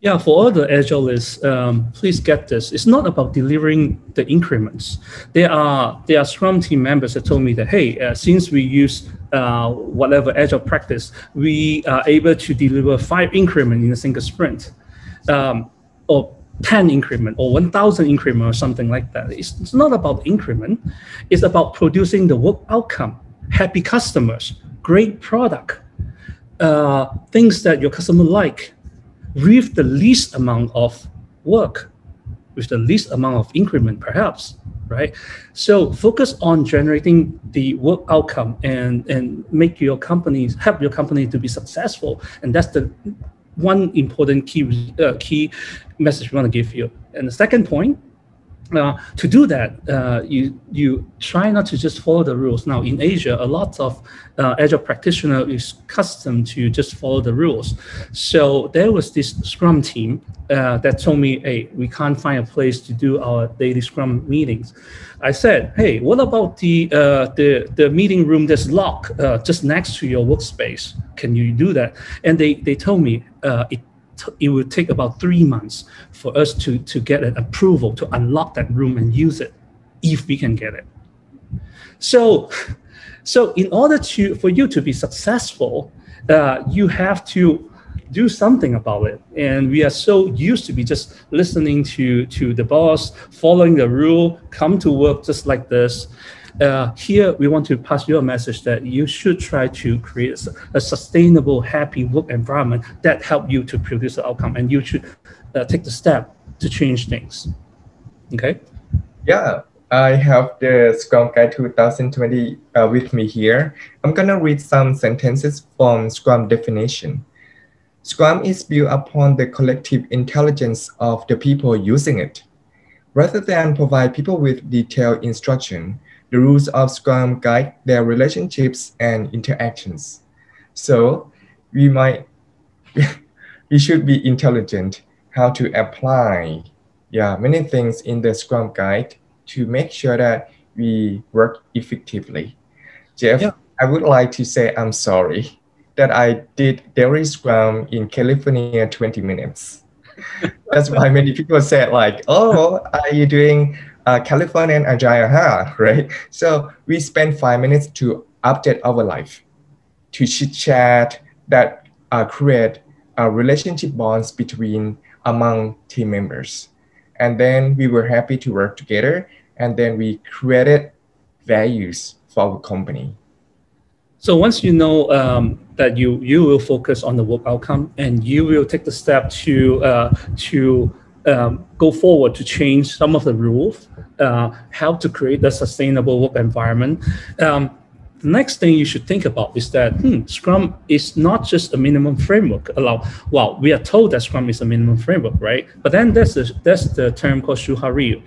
Yeah, for all the Agileists, um, please get this. It's not about delivering the increments. There are, there are Scrum team members that told me that, hey, uh, since we use uh, whatever Agile practice, we are able to deliver five increments in a single sprint, um, or ten increment, or one thousand increment, or something like that. It's, it's not about increment. It's about producing the work outcome, happy customers, great product, uh, things that your customer like, with the least amount of work, with the least amount of increment, perhaps, right? So focus on generating the work outcome and, and make your companies, help your company to be successful. And that's the one important key, uh, key message we want to give you. And the second point, Uh, to do that, uh, you, you try not to just follow the rules. Now, in Asia, a lot of uh, Agile practitioner is accustomed to just follow the rules. So there was this Scrum team uh, that told me, hey, we can't find a place to do our daily Scrum meetings. I said, hey, what about the, uh, the, the meeting room that's locked uh, just next to your workspace? Can you do that? And they, they told me uh, it it would take about three months for us to, to get an approval to unlock that room and use it, if we can get it. So, so in order to, for you to be successful, uh, you have to do something about it. And we are so used to be just listening to, to the boss, following the rule, come to work just like this. Uh, here, we want to pass you a message that you should try to create a sustainable, happy work environment that help you to produce the outcome, and you should uh, take the step to change things. Okay? Yeah, I have the Scrum Guide twenty twenty uh, with me here. I'm going to read some sentences from Scrum definition. Scrum is built upon the collective intelligence of the people using it. Rather than provide people with detailed instruction, the rules of Scrum guide their relationships and interactions. So we might, we should be intelligent how to apply yeah, many things in the Scrum guide to make sure that we work effectively. Jeff, yeah. I would like to say I'm sorry that I did daily Scrum in California twenty minutes. That's why many people said like, oh, are you doing Uh, Californian Agile, huh? Right? So we spend five minutes to update our life, to chit chat that uh, create uh, relationship bonds between among team members. And then we were happy to work together. And then we created values for our company. So once you know um, that you, you will focus on the work outcome and you will take the step to, uh, to Um, go forward to change some of the rules, uh, how to create a sustainable work environment. Um, the next thing you should think about is that hmm, Scrum is not just a minimum framework. Allow, well, we are told that Scrum is a minimum framework, right? But then there's, a, there's the term called Shuhari.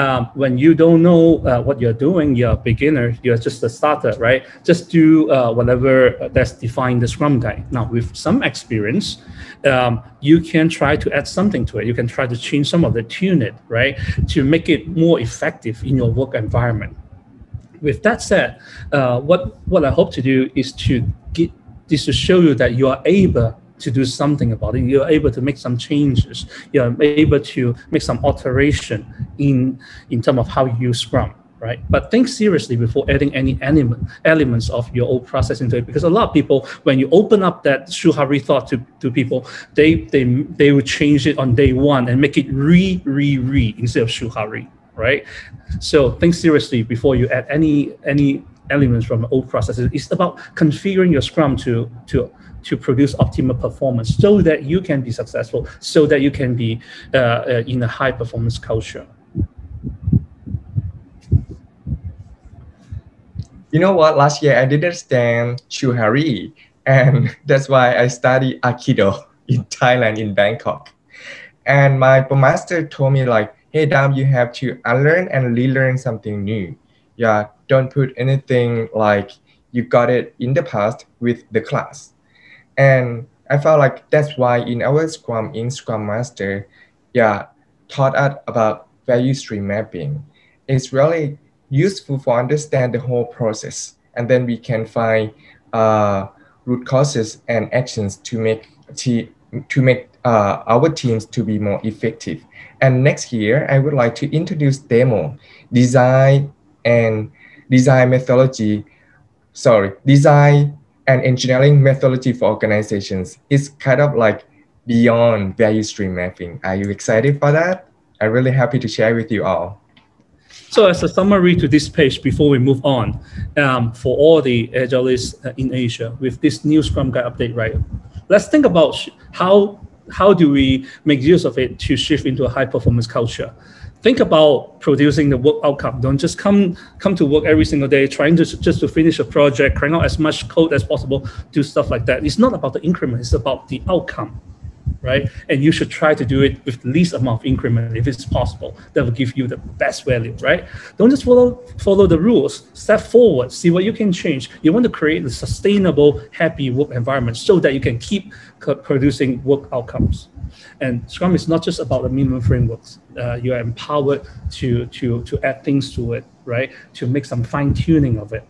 Um, when you don't know uh, what you're doing, you're a beginner, you're just a starter, right? Just do uh, whatever that's defined in the Scrum guide. Now, with some experience, Um, you can try to add something to it. You can try to change some of the, tune it, right, to make it more effective in your work environment. With that said, uh, what, what I hope to do is to, get, is to show you that you are able to do something about it. You're able to make some changes. You're able to make some alteration in, in terms of how you use Scrum. Right? But think seriously before adding any element, elements of your old process into it, because a lot of people, when you open up that Shuhari thought to, to people, they, they, they will change it on day one and make it re, re, re instead of Shuhari, right? So think seriously before you add any, any elements from the old processes. It's about configuring your Scrum to, to, to produce optimal performance so that you can be successful, so that you can be uh, uh, in a high performance culture. You know what, last year I didn't stand Shuhari, and that's why I studied Aikido in Thailand, in Bangkok. And my master told me like, hey, Dahm, you have to unlearn and relearn something new. Yeah, don't put anything like you got it in the past with the class. And I felt like that's why in our Scrum Incorporated Scrum Master, yeah, taught us about value stream mapping. It's really useful for understand the whole process, and then we can find uh, root causes and actions to make to make uh, our teams to be more effective. And next year, I would like to introduce demo design and design methodology. Sorry, design and engineering methodology for organizations. It's kind of like beyond value stream mapping. Are you excited for that? I'm really happy to share with you all. So as a summary to this page before we move on, um, for all the Agilists uh, in Asia with this new Scrum Guide update, right? Let's think about how, how do we make use of it to shift into a high-performance culture. Think about producing the work outcome. Don't just come, come to work every single day, trying to just to finish a project, crank out as much code as possible, do stuff like that. It's not about the increment, it's about the outcome, right? And you should try to do it with the least amount of increment if it's possible. That will give you the best value, right? Don't just follow, follow the rules, step forward, see what you can change. You want to create a sustainable, happy work environment so that you can keep producing work outcomes. And Scrum is not just about the minimum frameworks. Uh, you are empowered to, to, to add things to it, right? To make some fine tuning of it,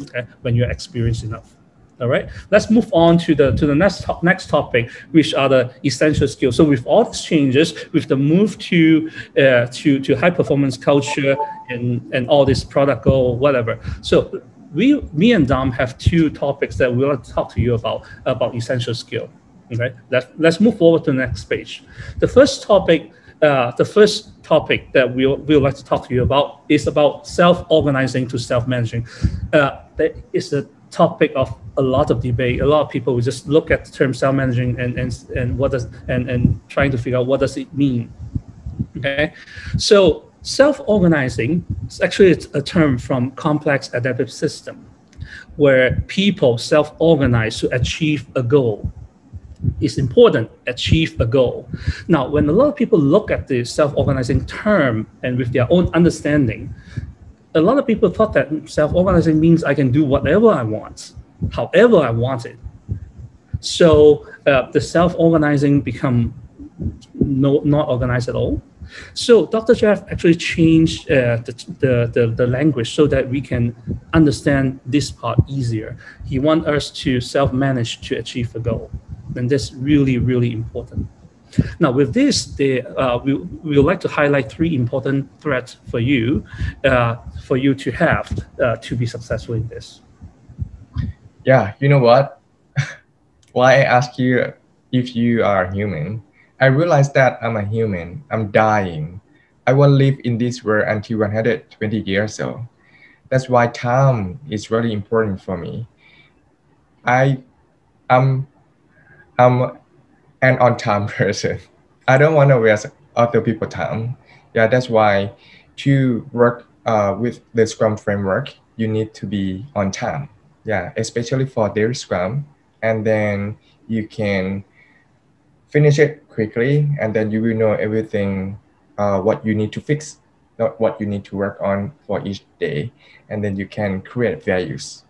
okay? When you're experienced enough. All right, let's move on to the to the next top, next topic, which are the essential skills. So with all these changes, with the move to uh, to to high performance culture and and all this product or whatever. So we, me and Dahm have two topics that we want to talk to you about about essential skill. Okay, let's let's move forward to the next page. The first topic, uh, the first topic that we we would like to talk to you about is about self-organizing to self-managing. Uh, that is a topic of a lot of debate. A lot of people will just look at the term self-managing and and and what does and and trying to figure out what does it mean. Okay, so self-organizing is actually a term from complex adaptive system, where people self-organize to achieve a goal. It's important, achieve a goal. Now, when a lot of people look at the self-organizing term and with their own understanding, a lot of people thought that self-organizing means I can do whatever I want, however I want it. So uh, the self-organizing become no, not organized at all. So Doctor Jeff actually changed uh, the, the, the, the language so that we can understand this part easier. He wants us to self-manage to achieve a goal. And that's really, really important. Now, with this, the, uh, we we would like to highlight three important threads for you, uh, for you to have uh, to be successful in this. Yeah, you know what? Why I ask you if you are human? I realized that I'm a human. I'm dying. I won't live in this world until one hundred twenty years old. That's why time is really important for me. I am. I'm, I'm an on-time person. I don't want to waste other people's time. Yeah, that's why to work uh, with the Scrum framework, you need to be on time. Yeah, especially for their Scrum. And then you can finish it quickly, and then you will know everything, uh, what you need to fix, not what you need to work on for each day. And then you can create values.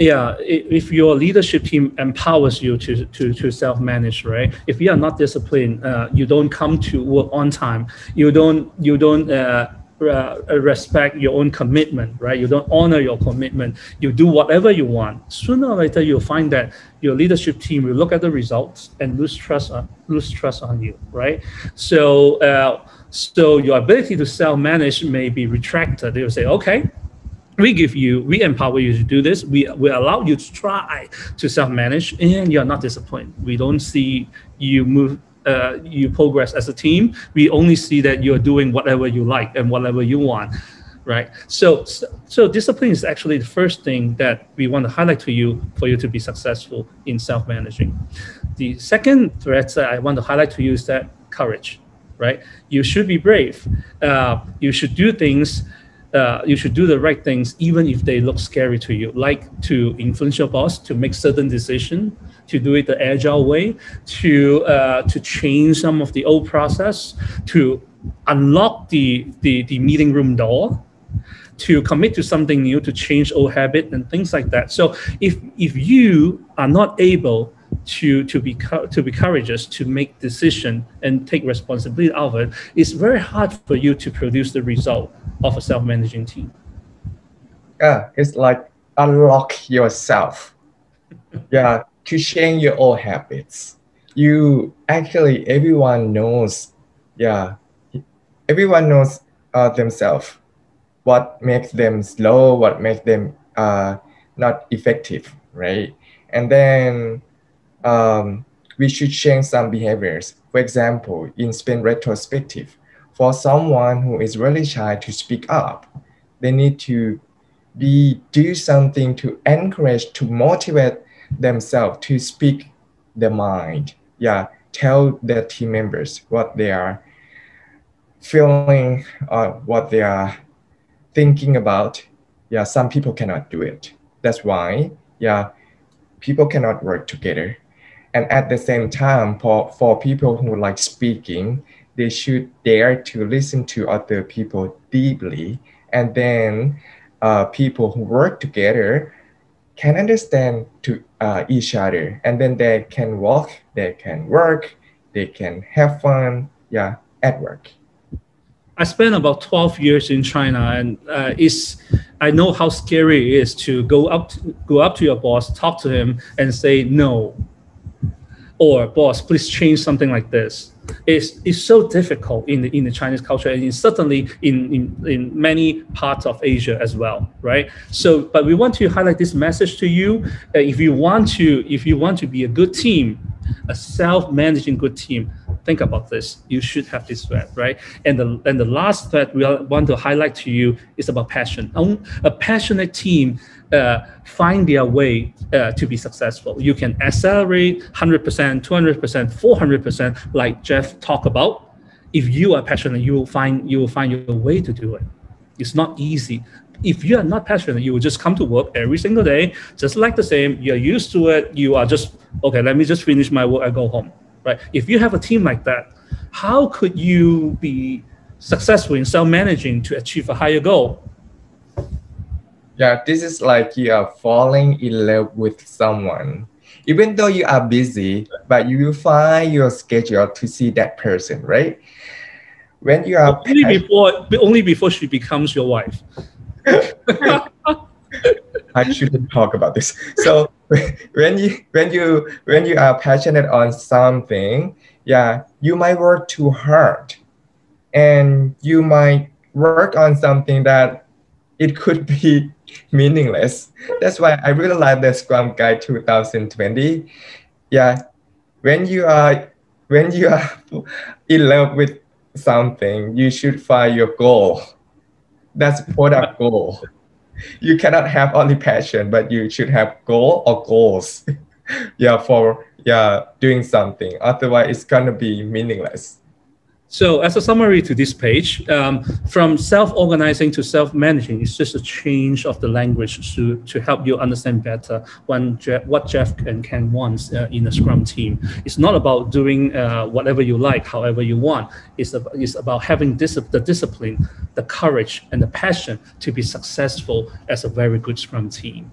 Yeah, if your leadership team empowers you to, to, to self-manage, right? If you are not disciplined, uh, you don't come to work on time, you don't, you don't uh, uh, respect your own commitment, right? You don't honor your commitment, you do whatever you want. Sooner or later, you'll find that your leadership team will look at the results and lose trust on, lose trust on you, right? So, uh, so your ability to self-manage may be retracted. They'll say, okay, we give you, we empower you to do this. We, we allow you to try to self-manage, and you're not disciplined. We don't see you move, uh, you progress as a team. We only see that you're doing whatever you like and whatever you want, right? So, so, so discipline is actually the first thing that we want to highlight to you for you to be successful in self-managing. The second thread that I want to highlight to you is that courage, right? You should be brave. Uh, you should do things. Uh, you should do the right things, even if they look scary to you, like to influence your boss, to make certain decision, to do it the agile way, to uh, to change some of the old process, to unlock the, the, the meeting room door, to commit to something new, to change old habit and things like that. So if, if you are not able to, to, be, to be courageous, to make decision and take responsibility of it, it's very hard for you to produce the result of a self-managing team. Yeah, it's like unlock yourself. Yeah, to change your old habits. You actually, everyone knows, yeah, everyone knows uh, themselves. What makes them slow, what makes them uh, not effective, right? And then um, we should change some behaviors. For example, in sprint retrospective, for someone who is really shy to speak up, they need to be do something to encourage, to motivate themselves to speak their mind. Yeah, tell their team members what they are feeling or what they are thinking about. Yeah, some people cannot do it. That's why, yeah, people cannot work together. And at the same time, for, for people who like speaking, they should dare to listen to other people deeply. And then uh, people who work together can understand to uh, each other. And then they can walk, they can work, they can have fun, yeah, at work. I spent about twelve years in China, and uh, it's, I know how scary it is to go up to, go up to your boss, talk to him, and say no, or boss, please change something like this. It's, it's so difficult in the, in the Chinese culture, and certainly in, in, in many parts of Asia as well, right? So, but we want to highlight this message to you. Uh, if you want to, if you want to be a good team, a self-managing good team, think about this. You should have this thread, right? And the, and the last thread we want to highlight to you is about passion. A passionate team uh, find their way uh, to be successful. You can accelerate one hundred percent, two hundred percent, four hundred percent, like Jeff talked about. If you are passionate, you will find, you will find your way to do it. It's not easy. If you are not passionate, you will just come to work every single day, just like the same, you're used to it, you are just, okay, let me just finish my work, I go home, right? If you have a team like that, how could you be successful in self-managing to achieve a higher goal? Yeah, this is like you are falling in love with someone. Even though you are busy, but you will find your schedule to see that person, right? When you are- Only before, only before she becomes your wife. I shouldn't talk about this. So when you when you when you are passionate on something, yeah, you might work too hard, and you might work on something that it could be meaningless. That's why I really like the Scrum Guide twenty twenty. Yeah, when you are when you are in love with something, you should find your goal. That's product goal. You cannot have only passion, but you should have goal or goals. Yeah, for yeah, doing something. Otherwise, it's gonna be meaningless. So, as a summary to this page, um, from self-organizing to self-managing, it's just a change of the language to to help you understand better when Je what Jeff and Ken wants uh, in a Scrum team. It's not about doing uh, whatever you like, however you want. It's about, it's about having dis the discipline, the courage, and the passion to be successful as a very good Scrum team.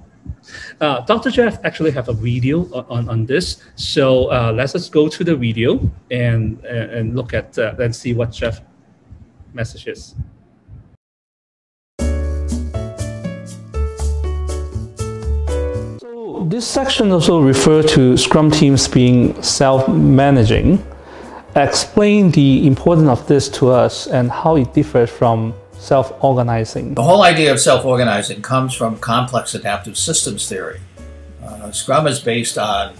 Uh, Doctor Jeff actually have a video on, on this, so uh, let's just go to the video and and look at uh, and see what Jeff messages. So this section also refers to Scrum teams being self-managing. Explain the importance of this to us and how it differs from self-organizing. The whole idea of self-organizing comes from complex adaptive systems theory. Uh, Scrum is based on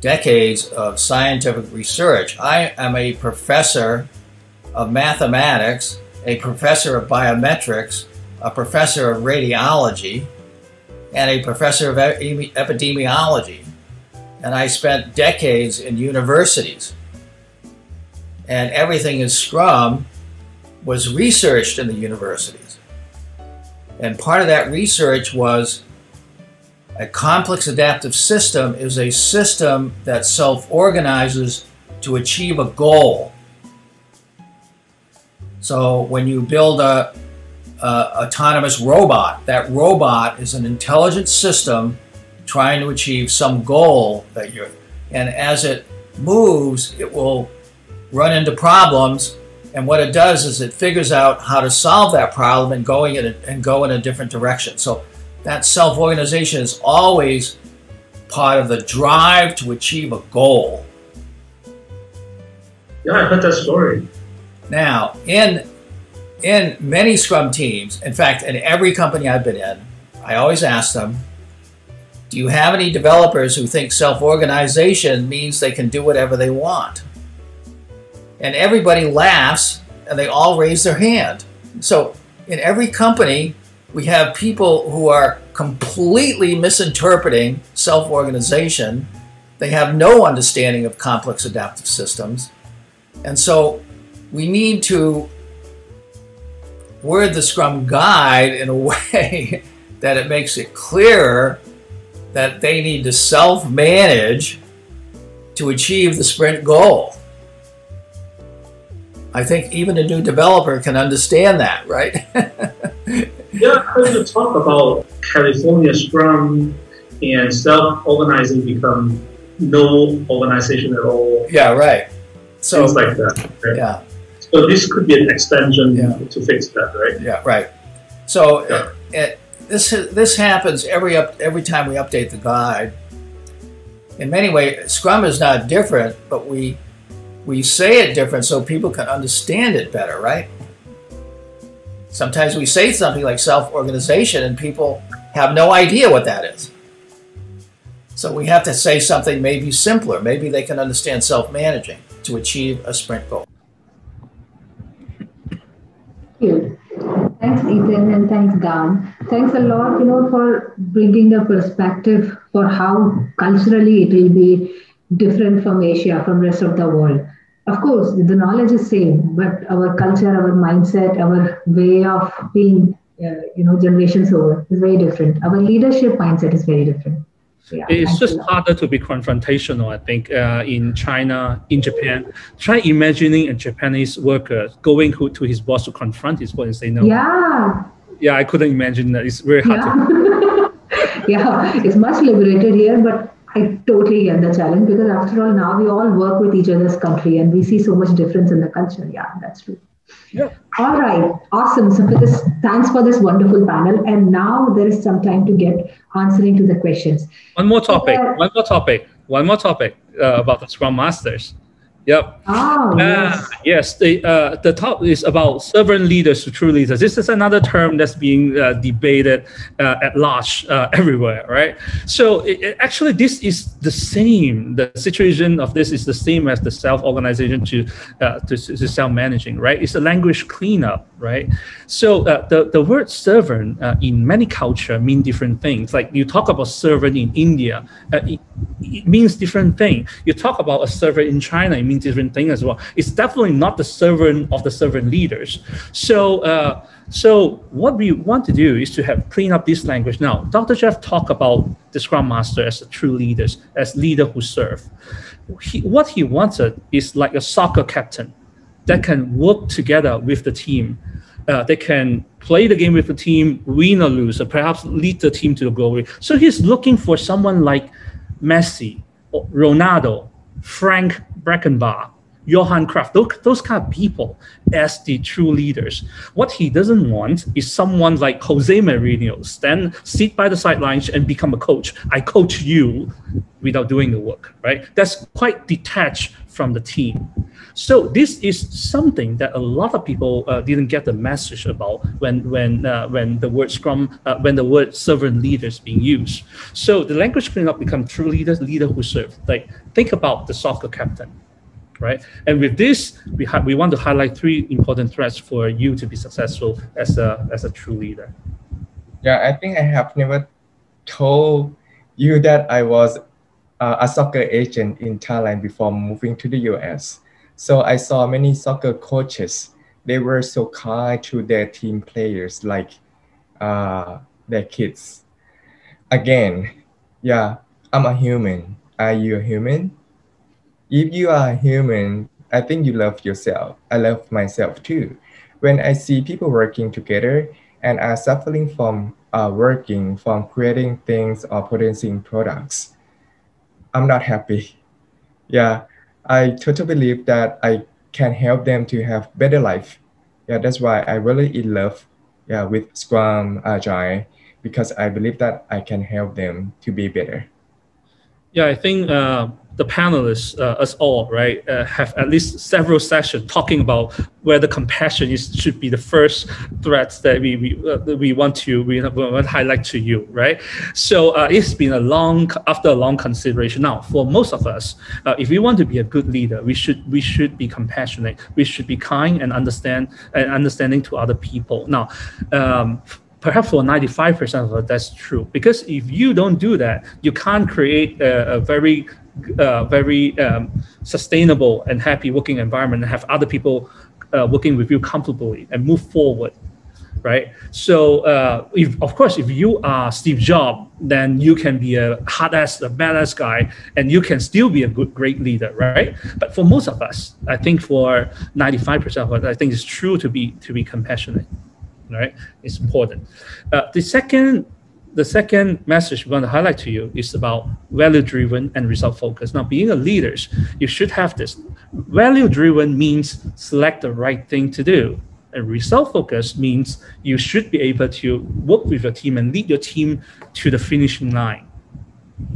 decades of scientific research. I am a professor of mathematics, a professor of biometrics, a professor of radiology, and a professor of epidemiology. And I spent decades in universities. And everything is Scrum was researched in the universities. And part of that research was a complex adaptive system is a system that self-organizes to achieve a goal. So when you build a, a autonomous robot, that robot is an intelligent system trying to achieve some goal that you're, and as it moves, it will run into problems. And what it does is it figures out how to solve that problem and going in a, and go in a different direction. So that self-organization is always part of the drive to achieve a goal. Yeah, I heard that story. Now, in in many Scrum teams, in fact, in every company I've been in, I always ask them, do you have any developers who think self-organization means they can do whatever they want? And everybody laughs and they all raise their hand. So in every company, we have people who are completely misinterpreting self-organization. They have no understanding of complex adaptive systems. And so we need to word the Scrum Guide in a way that it makes it clearer that they need to self-manage to achieve the sprint goal. I think even a new developer can understand that, right? Yeah, I heard you talk about California Scrum and self-organizing become no organization at all. Yeah, right. So, things like that. Right? Yeah. So this could be an extension yeah. to fix that, right? Yeah, right. So yeah. It, it, this this happens every up, every time we update the guide. In many ways, Scrum is not different, but we. We say it different so people can understand it better, right? Sometimes we say something like self-organization and people have no idea what that is. So we have to say something maybe simpler. Maybe they can understand self-managing to achieve a sprint goal. Thank you. Thanks, Ethan, and thanks, Dahm. Thanks a lot, you know, for bringing a perspective for how culturally it will be different from Asia, from rest of the world. Of course, the knowledge is same, but our culture, our mindset, our way of being, uh, you know, generations over is very different. Our leadership mindset is very different. Yeah, it's just harder to be confrontational, I think, uh, in China, in Japan. Try imagining a Japanese worker going to his boss to confront his boss and say no. Yeah. Yeah, I couldn't imagine that. It's very hard yeah. to. Yeah, it's much liberated here, but I totally get the challenge because after all, now we all work with each other's country and we see so much difference in the culture. Yeah, that's true. Yeah. All right. Awesome. So for this, thanks for this wonderful panel. And now there is some time to get answering to the questions. One more topic. Uh, one more topic. One more topic uh, about the Scrum Masters. Yep. Oh, uh, yes. Yes. The, uh, the talk is about servant leaders to true leaders. This is another term that's being uh, debated uh, at large uh, everywhere, right? So it, it, actually, this is the same. The situation of this is the same as the self-organization to, uh, to, to self-managing, right? It's a language cleanup, right? So uh, the, the word servant uh, in many cultures mean different things. Like you talk about servant in India, uh, it, it means different thing. You talk about a servant in China, it means different thing as well. It's definitely not the servant of the servant leaders. So, uh, so what we want to do is to have clean up this language. Now, Doctor Jeff talked about the Scrum Master as the true leaders, as leader who serve. He, what he wanted is like a soccer captain that can work together with the team. Uh, they can play the game with the team, win or lose, or perhaps lead the team to the glory. So he's looking for someone like Messi, or Ronaldo, Frank Berger, Johan Cruyff, those, those kind of people as the true leaders. What he doesn't want is someone like Jose Mourinho, stand, sit by the sidelines and become a coach. I coach you without doing the work, right? That's quite detached from the team. So this is something that a lot of people uh, didn't get the message about when when uh, when the word Scrum, uh, when the word servant leaders being used. So the language cleanup become true leaders, leader who serve. Like think about the soccer captain, right? And with this, we we want to highlight three important threads for you to be successful as a as a true leader. Yeah, I think I have never told you that I was uh, a soccer agent in Thailand before moving to the U S. So I saw many soccer coaches. They were so kind to their team players, like uh, their kids. Again, yeah, I'm a human. Are you a human? If you are a human, I think you love yourself. I love myself too. when I see people working together and are suffering from uh, working, from creating things or producing products, I'm not happy. Yeah, I totally believe that I can help them to have better life. Yeah, that's why I really in love yeah, with Scrum Agile, because I believe that I can help them to be better. Yeah, I think uh, the panelists, uh, us all, right, uh, have at least several sessions talking about whether compassion is, should be the first threats that we we, uh, we want to we want to highlight to you, right? So uh, it's been a long after a long consideration. Now, for most of us, uh, if we want to be a good leader, we should we should be compassionate. We should be kind and understand and understanding to other people. Now. Um, Perhaps for ninety-five percent of it, that's true. Because if you don't do that, you can't create a, a very, uh, very um, sustainable and happy working environment and have other people uh, working with you comfortably and move forward, right? So, uh, if, of course, if you are Steve Jobs, then you can be a hard-ass, a badass guy, and you can still be a good, great leader, right? But for most of us, I think for ninety-five percent of it, I think it's true to be to be compassionate. Right, it's important. Uh, the second, the second message we want to highlight to you is about value-driven and result-focused. Now, being a leader, you should have this. Value-driven means select the right thing to do, and result-focused means you should be able to work with your team and lead your team to the finishing line.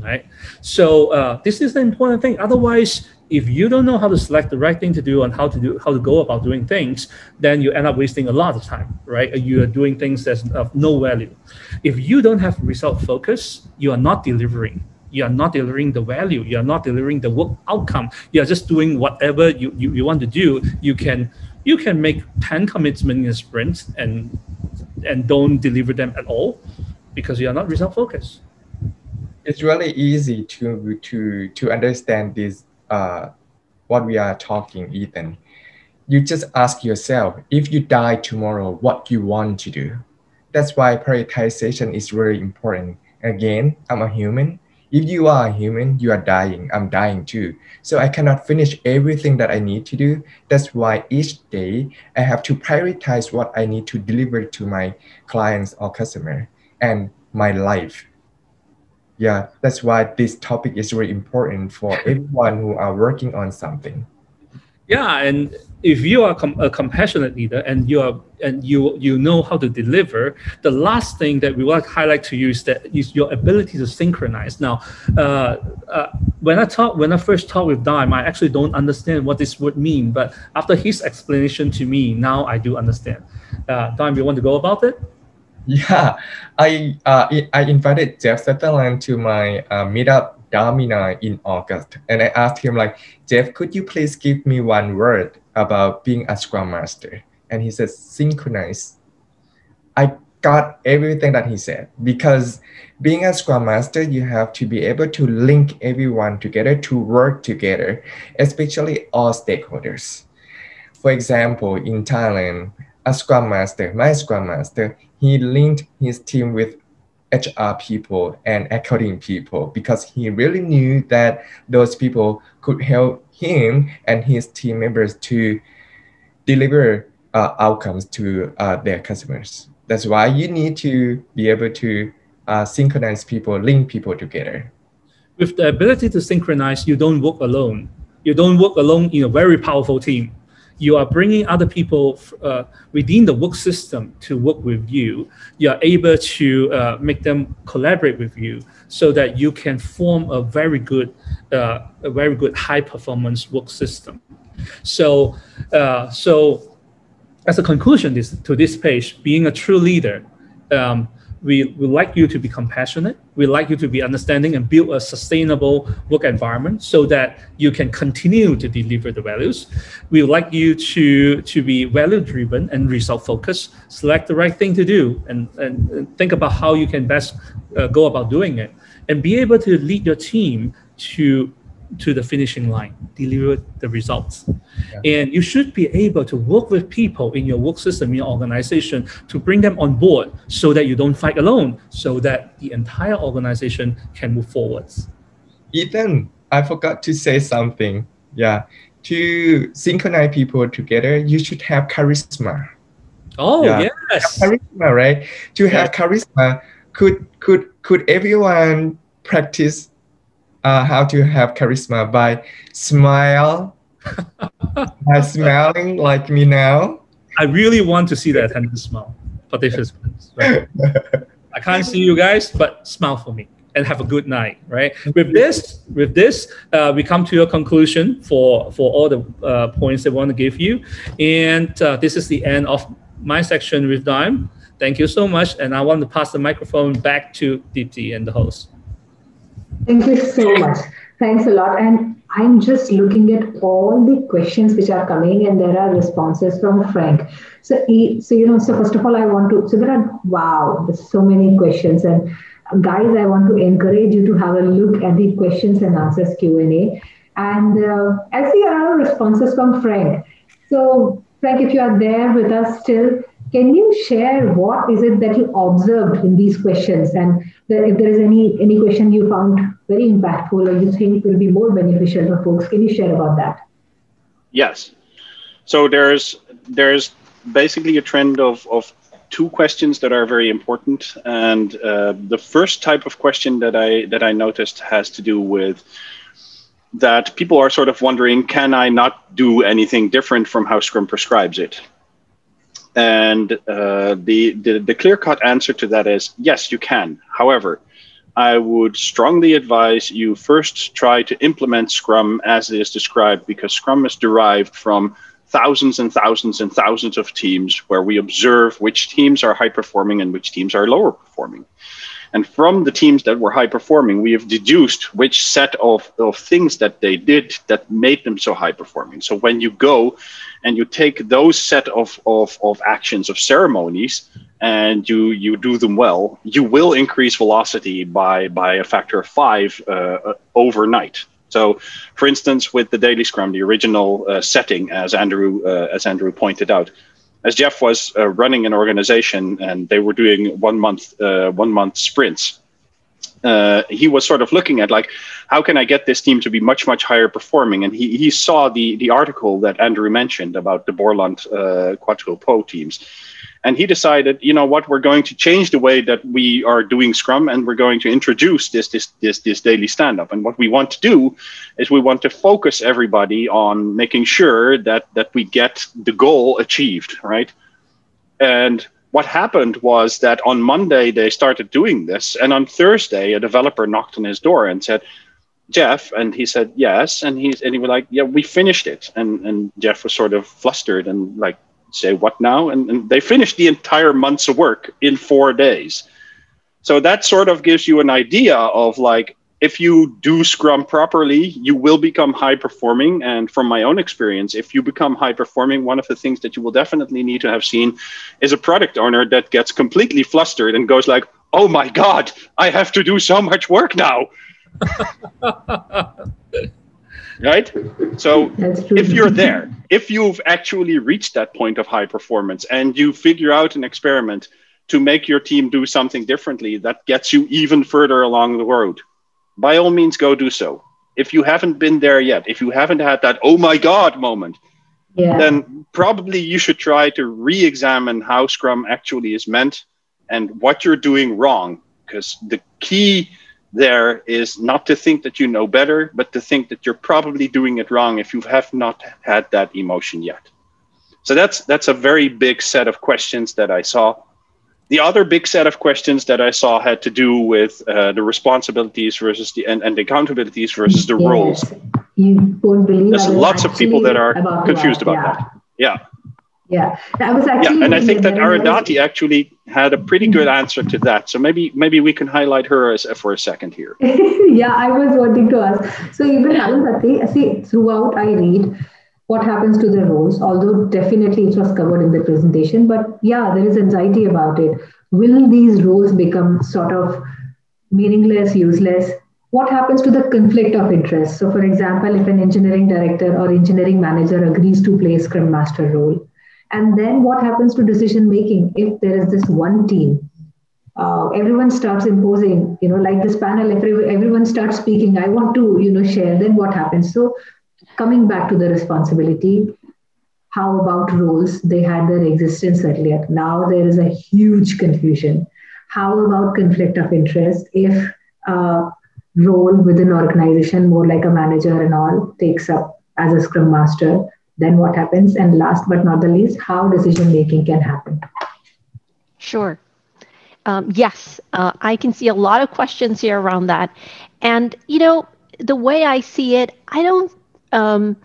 Right. So uh, this is the important thing. Otherwise, if you don't know how to select the right thing to do and how to do how to go about doing things, then you end up wasting a lot of time, right? You are doing things that's of no value. If you don't have result focus, you are not delivering. You are not delivering the value. You are not delivering the work outcome. You are just doing whatever you, you, you want to do. You can you can make ten commitments in sprints and and don't deliver them at all because you are not result focused. It's really easy to to to understand this. Uh, what we are talking, Ethan. You just ask yourself, if you die tomorrow, what you want to do? That's why prioritization is very important. Again, I'm a human. If you are a human, you are dying. I'm dying too. So I cannot finish everything that I need to do. That's why each day I have to prioritize what I need to deliver to my clients or customer and my life. Yeah, that's why this topic is really important for everyone who are working on something. Yeah, and if you are com a compassionate leader and you are and you you know how to deliver, the last thing that we want to highlight to you is that is your ability to synchronize. Now, uh, uh, when I talk when I first talked with Dahm, I actually don't understand what this would mean, but after his explanation to me, now I do understand. Uh, Dahm, you want to go about it? Yeah, I uh, I invited Jeff Sutherland to my uh, meetup Domina in August, and I asked him like, Jeff, could you please give me one word about being a Scrum Master? And he said, synchronize. I got everything that he said, because being a Scrum Master, you have to be able to link everyone together to work together, especially all stakeholders. For example, in Thailand, a Scrum Master, my Scrum Master, he linked his team with H R people and accounting people because he really knew that those people could help him and his team members to deliver uh, outcomes to uh, their customers. That's why you need to be able to uh, synchronize people, link people together. With the ability to synchronize, you don't work alone. You don't work alone in a very powerful team. You are bringing other people uh, within the work system to work with you. You are able to uh, make them collaborate with you so that you can form a very good, uh, a very good high-performance work system. So, uh, so as a conclusion this, to this page, being a true leader, um, we would like you to be compassionate. We'd like you to be understanding and build a sustainable work environment so that you can continue to deliver the values. We would like you to, to be value-driven and result-focused, select the right thing to do, and, and, and think about how you can best uh, go about doing it, and be able to lead your team to, to the finishing line, deliver the results. Yeah. And you should be able to work with people in your work system, in your organization, to bring them on board so that you don't fight alone, so that the entire organization can move forwards. Ethan, I forgot to say something. Yeah, to synchronize people together, you should have charisma. Oh, yeah. Yes. Charisma, right? To yeah. have charisma, could could could everyone practice uh, how to have charisma by smile, by smiling like me now? I really want to see the attendant smile, participants. Right? I can't see you guys, but smile for me and have a good night, right? With this, with this, uh, we come to a conclusion for for all the uh, points that we want to give you, and uh, this is the end of my section with Dahm. Thank you so much, and I want to pass the microphone back to Deepti and the host. Thank you so much. Thanks a lot. And I'm just looking at all the questions which are coming, and there are responses from Frank. So, so you know, so first of all, I want to. So there are wow, there's so many questions, and guys, I want to encourage you to have a look at the questions and answers Q and A. And uh, I see our responses from Frank. So Frank, if you are there with us still, can you share what is it that you observed in these questions, and that if there is any, any question you found very impactful or you think will be more beneficial for folks, can you share about that? Yes. So there's, there's basically a trend of, of two questions that are very important. And uh, the first type of question that I, that I noticed has to do with that people are sort of wondering, can I not do anything different from how Scrum prescribes it? And uh, the, the, the clear-cut answer to that is, yes, you can. However, I would strongly advise you first try to implement Scrum as it is described, because Scrum is derived from thousands and thousands and thousands of teams where we observe which teams are high-performing and which teams are lower-performing. And from the teams that were high-performing, we have deduced which set of, of things that they did that made them so high-performing. So when you go and you take those set of, of, of actions, of ceremonies, and you, you do them well, you will increase velocity by, by a factor of five uh, overnight. So, for instance, with the Daily Scrum, the original uh, setting, as Andrew, uh, as Andrew pointed out, as Jeff was uh, running an organization and they were doing one month, uh, one month sprints, uh, he was sort of looking at like, how can I get this team to be much, much higher performing? And he, he saw the, the article that Andrew mentioned about the Borland uh, Quattro Pro teams. And he decided, you know what, we're going to change the way that we are doing Scrum, and we're going to introduce this, this, this, this daily stand-up. And what we want to do is we want to focus everybody on making sure that, that we get the goal achieved, right? And what happened was that on Monday, they started doing this. And on Thursday, a developer knocked on his door and said, Jeff, and he said, yes. And, he's, and he was like, yeah, we finished it. And, and Jeff was sort of flustered and like, say what now? And, and they finished the entire month's of work in four days. So that sort of gives you an idea of like, if you do Scrum properly, you will become high performing. And from my own experience, if you become high performing, one of the things that you will definitely need to have seen is a product owner that gets completely flustered and goes like, oh my God, I have to do so much work now. Right? So if you're there, if you've actually reached that point of high performance and you figure out an experiment to make your team do something differently, that gets you even further along the road. By all means, go do so. If you haven't been there yet, if you haven't had that, oh my God moment, yeah. then probably you should try to re-examine how Scrum actually is meant and what you're doing wrong, because the key there is not to think that you know better, but to think that you're probably doing it wrong if you have not had that emotion yet. So that's, that's a very big set of questions that I saw. The other big set of questions that I saw had to do with uh, the responsibilities versus the and, and the accountabilities versus the yes. roles. You won't believe There's lots of people that are about confused that. about yeah. that. Yeah. Yeah. I was actually yeah. And I think that Arundhati actually had a pretty good answer to that. So maybe maybe we can highlight her as, for a second here. Yeah, I was wanting to ask. So even Arundhati, see, throughout I read what happens to the roles, although definitely it was covered in the presentation. But yeah, there is anxiety about it. Will these roles become sort of meaningless, useless? What happens to the conflict of interest? So for example, if an engineering director or engineering manager agrees to play a Scrum Master role, and then what happens to decision making if there is this one team? Uh, everyone starts imposing, you know, like this panel, every, everyone starts speaking, I want to, you know, share, then what happens? So coming back to the responsibility, how about roles? They had their existence earlier. Now there is a huge confusion. How about conflict of interest? If a role within an organization, more like a manager and all, takes up as a Scrum Master, then what happens? And last but not the least, how decision-making can happen. Sure. Um, yes, uh, I can see a lot of questions here around that. And, you know, the way I see it, I don't, um,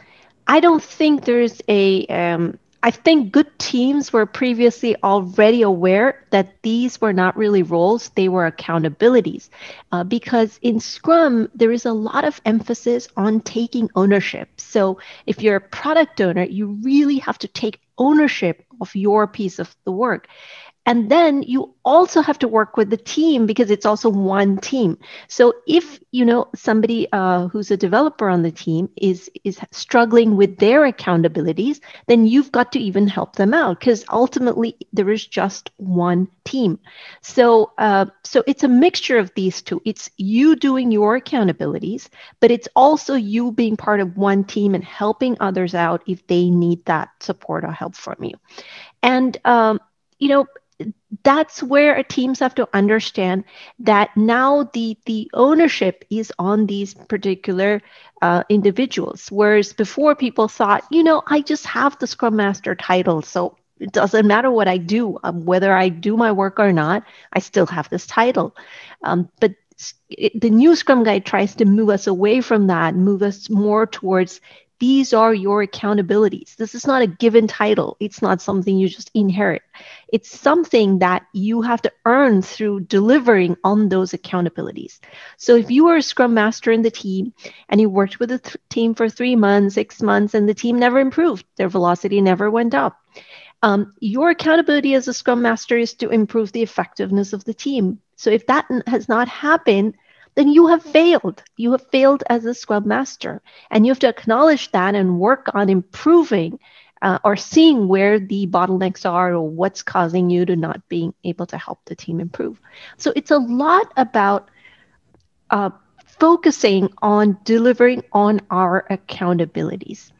I don't think there's a, um, I think good teams were previously already aware that these were not really roles, they were accountabilities. Uh, because in Scrum, there is a lot of emphasis on taking ownership. So if you're a product owner, you really have to take ownership of your piece of the work. And then you also have to work with the team because it's also one team. So if, you know, somebody uh, who's a developer on the team is, is struggling with their accountabilities, then you've got to even help them out because ultimately there is just one team. So, uh, so it's a mixture of these two. It's you doing your accountabilities, but it's also you being part of one team and helping others out if they need that support or help from you. And, um, you know, that's where teams have to understand that now the, the ownership is on these particular uh, individuals, whereas before people thought, you know, I just have the Scrum Master title, so it doesn't matter what I do, um, whether I do my work or not, I still have this title. Um, but it, the new Scrum Guide tries to move us away from that, move us more towards these are your accountabilities. This is not a given title. It's not something you just inherit. It's something that you have to earn through delivering on those accountabilities. So if you were a Scrum Master in the team and you worked with the th- team for three months, six months, and the team never improved, their velocity never went up. Um, your accountability as a Scrum Master is to improve the effectiveness of the team. So if that has not happened, then you have failed. You have failed as a Scrum Master. And you have to acknowledge that and work on improving uh, or seeing where the bottlenecks are or what's causing you to not being able to help the team improve. So it's a lot about uh, focusing on delivering on our accountabilities.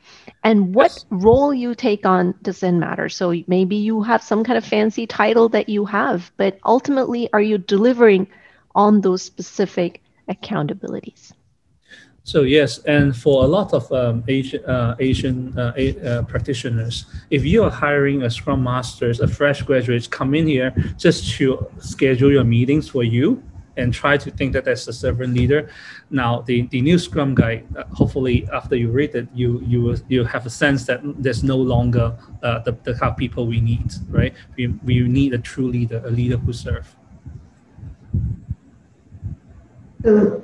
And what yes. role you take on doesn't matter. So maybe you have some kind of fancy title that you have, but ultimately, are you delivering on those specific accountabilities? So yes, and for a lot of um, Asian, uh, Asian uh, uh, practitioners, if you are hiring a Scrum Master, a fresh graduate, come in here just to schedule your meetings for you and try to think that as a servant leader. Now, the, the new Scrum Guide, uh, hopefully after you read it, you you will, you have a sense that there's no longer uh, the, the kind of people we need, right? We, we need a true leader, a leader who serves. So,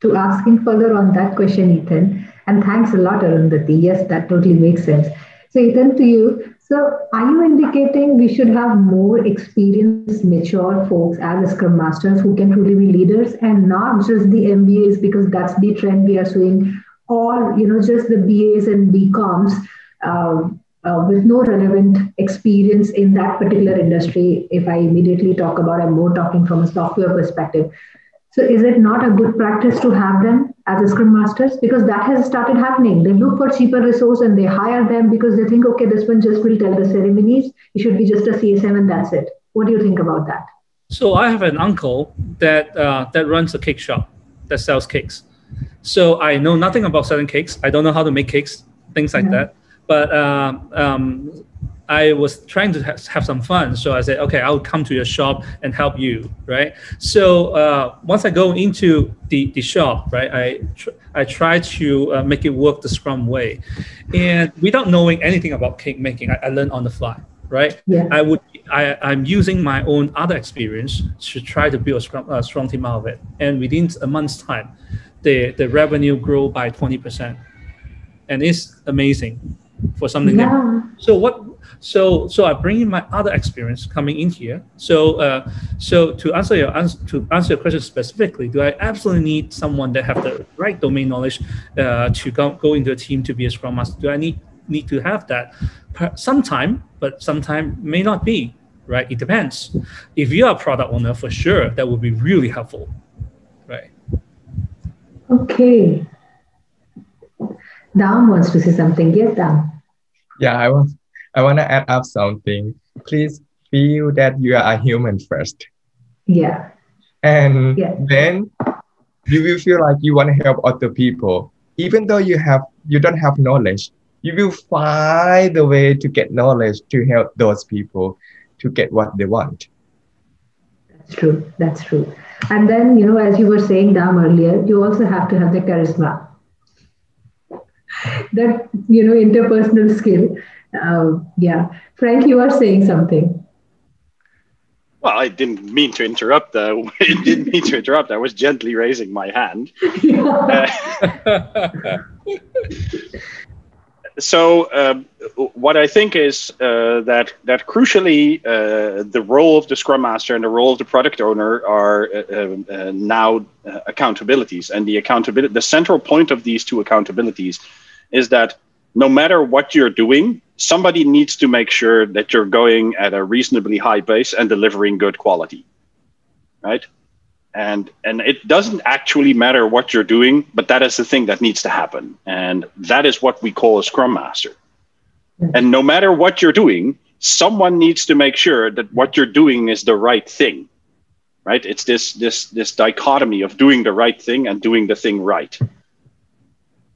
to asking further on that question, Ethan, and thanks a lot, Arundhati. Yes, that totally makes sense. So, Ethan, to you. So, are you indicating we should have more experienced, mature folks as Scrum Masters who can truly be leaders, and not just the M B As, because that's the trend we are seeing, or you know, just the B As and B COMs uh, uh, with no relevant experience in that particular industry? If I immediately talk about, I'm more talking from a software perspective. So is it not a good practice to have them as a Scrum Masters? Because that has started happening. They look for cheaper resource and they hire them because they think, okay, this one just will tell the ceremonies. It should be just a C S M and that's it. What do you think about that? So I have an uncle that uh, that runs a cake shop that sells cakes. So I know nothing about selling cakes. I don't know how to make cakes, things like yeah. that. But uh, um, I was trying to have some fun. So I said, okay, I'll come to your shop and help you, right? So uh, once I go into the, the shop, right, I, tr I try to uh, make it work the Scrum way. And without knowing anything about cake making, I, I learned on the fly, right? Yeah. I would, I, I'm using my own other experience to try to build a scrum, uh, strong team out of it. And within a month's time, the, the revenue grew by twenty percent. And it's amazing for something yeah. new. So what, So, so I bring in my other experience coming in here. So, uh, so to answer your answer, to answer your question specifically, do I absolutely need someone that have the right domain knowledge uh, to go, go into a team to be a Scrum Master? Do I need need to have that? Sometime, but sometime may not be. Right? It depends. If you are a product owner, for sure, that would be really helpful. Right? Okay. Dahm wants to say something. Yes, Dahm. Yeah, I was. I want to add up something. Please feel that you are a human first. Yeah. And yeah. then you will feel like you want to help other people. Even though you have you don't have knowledge, you will find a way to get knowledge to help those people to get what they want. That's true. That's true. And then, you know, as you were saying, Dahm, earlier, you also have to have the charisma. That, you know, interpersonal skill. Uh, yeah. Frank, you are saying something. Well, I didn't mean to interrupt. Uh, I didn't mean to interrupt. I was gently raising my hand. Yeah. Uh, so um, what I think is uh, that that crucially uh, the role of the Scrum Master and the role of the product owner are uh, uh, now uh, accountabilities, and the accountability, the central point of these two accountabilities is that no matter what you're doing, somebody needs to make sure that you're going at a reasonably high pace and delivering good quality, right? And and it doesn't actually matter what you're doing, but that is the thing that needs to happen. And that is what we call a Scrum Master. And no matter what you're doing, someone needs to make sure that what you're doing is the right thing, right? It's this, this, this dichotomy of doing the right thing and doing the thing right.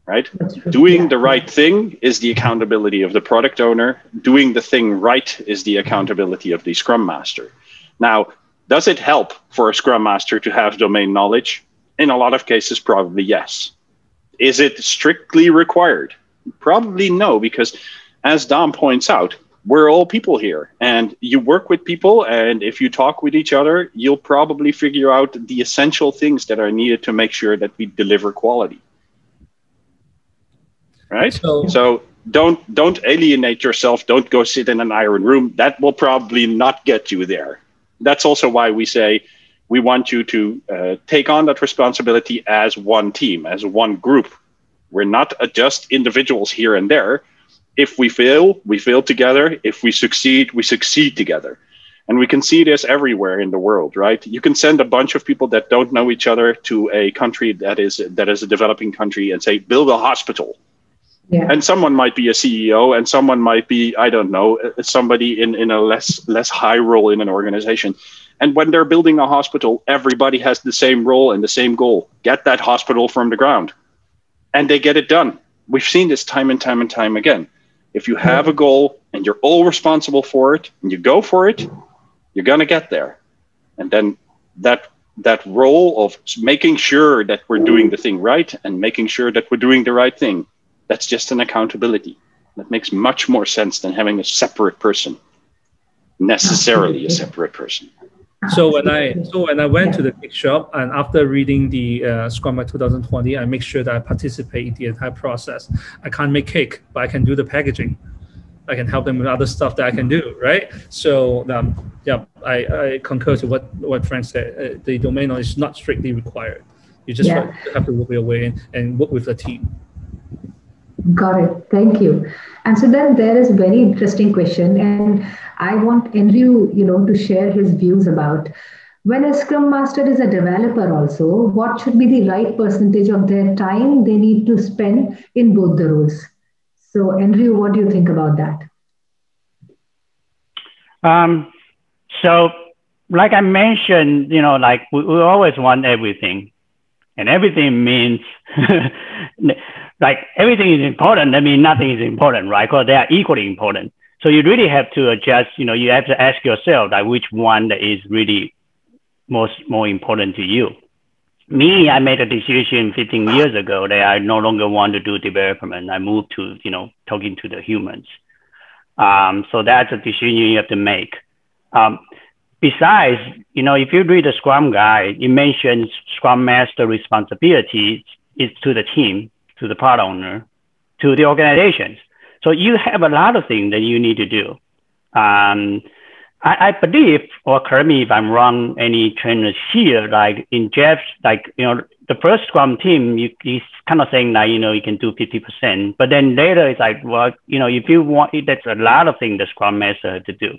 Right? Doing the right thing is the accountability of the product owner. Doing the thing right is the accountability of the Scrum Master. Now, does it help for a Scrum Master to have domain knowledge? In a lot of cases, probably yes. Is it strictly required? Probably no, because as Dahm points out, we're all people here, and you work with people, and if you talk with each other, you'll probably figure out the essential things that are needed to make sure that we deliver quality. Right? So, so don't don't alienate yourself. Don't go sit in an iron room. That will probably not get you there. That's also why we say we want you to uh, take on that responsibility as one team, as one group. We're not uh, just individuals here and there. If we fail, we fail together. If we succeed, we succeed together. And we can see this everywhere in the world, right? You can send a bunch of people that don't know each other to a country that is, that is a developing country and say, build a hospital. Yeah. And someone might be a C E O, and someone might be, I don't know, somebody in, in a less less high role in an organization. And when they're building a hospital, everybody has the same role and the same goal. Get that hospital from the ground. And they get it done. We've seen this time and time and time again. If you have a goal and you're all responsible for it, and you go for it, you're going to get there. And then that that role of making sure that we're doing the thing right and making sure that we're doing the right thing, that's just an accountability. That makes much more sense than having a separate person, necessarily a separate person. So when I so when I went to the big shop, and after reading the uh, Scrum at twenty twenty, I make sure that I participate in the entire process. I can't make cake, but I can do the packaging. I can help them with other stuff that I can do, right? So um, yeah, I, I concur to what, what Frank said. Uh, the domain knowledge is not strictly required. You just yeah. have to work your way in and work with the team. Got it. Thank you. And so then there is a very interesting question, and I want Andrew, you know, to share his views about when a Scrum Master is a developer also, what should be the right percentage of their time they need to spend in both the roles? So Andrew, what do you think about that? Um, so like I mentioned, you know, like we, we always want everything, and everything means like everything is important. I mean, nothing is important, right? Because they are equally important. So you really have to adjust, you know, you have to ask yourself like which one is really most more important to you. Me, I made a decision fifteen years ago that I no longer want to do development. I moved to, you know, talking to the humans. Um, so that's a decision you have to make. Um, besides, you know, if you read the Scrum Guide, it mentions Scrum Master responsibility is to the team, to the product owner, to the organizations. So you have a lot of things that you need to do. Um, I, I believe, or correct me if I'm wrong, any trainers here, like in Jeff's, like, you know, the first Scrum team, you, he's kind of saying that, you know, you can do fifty percent, but then later it's like, well, you know, if you want, that's a lot of things the Scrum Master has to do.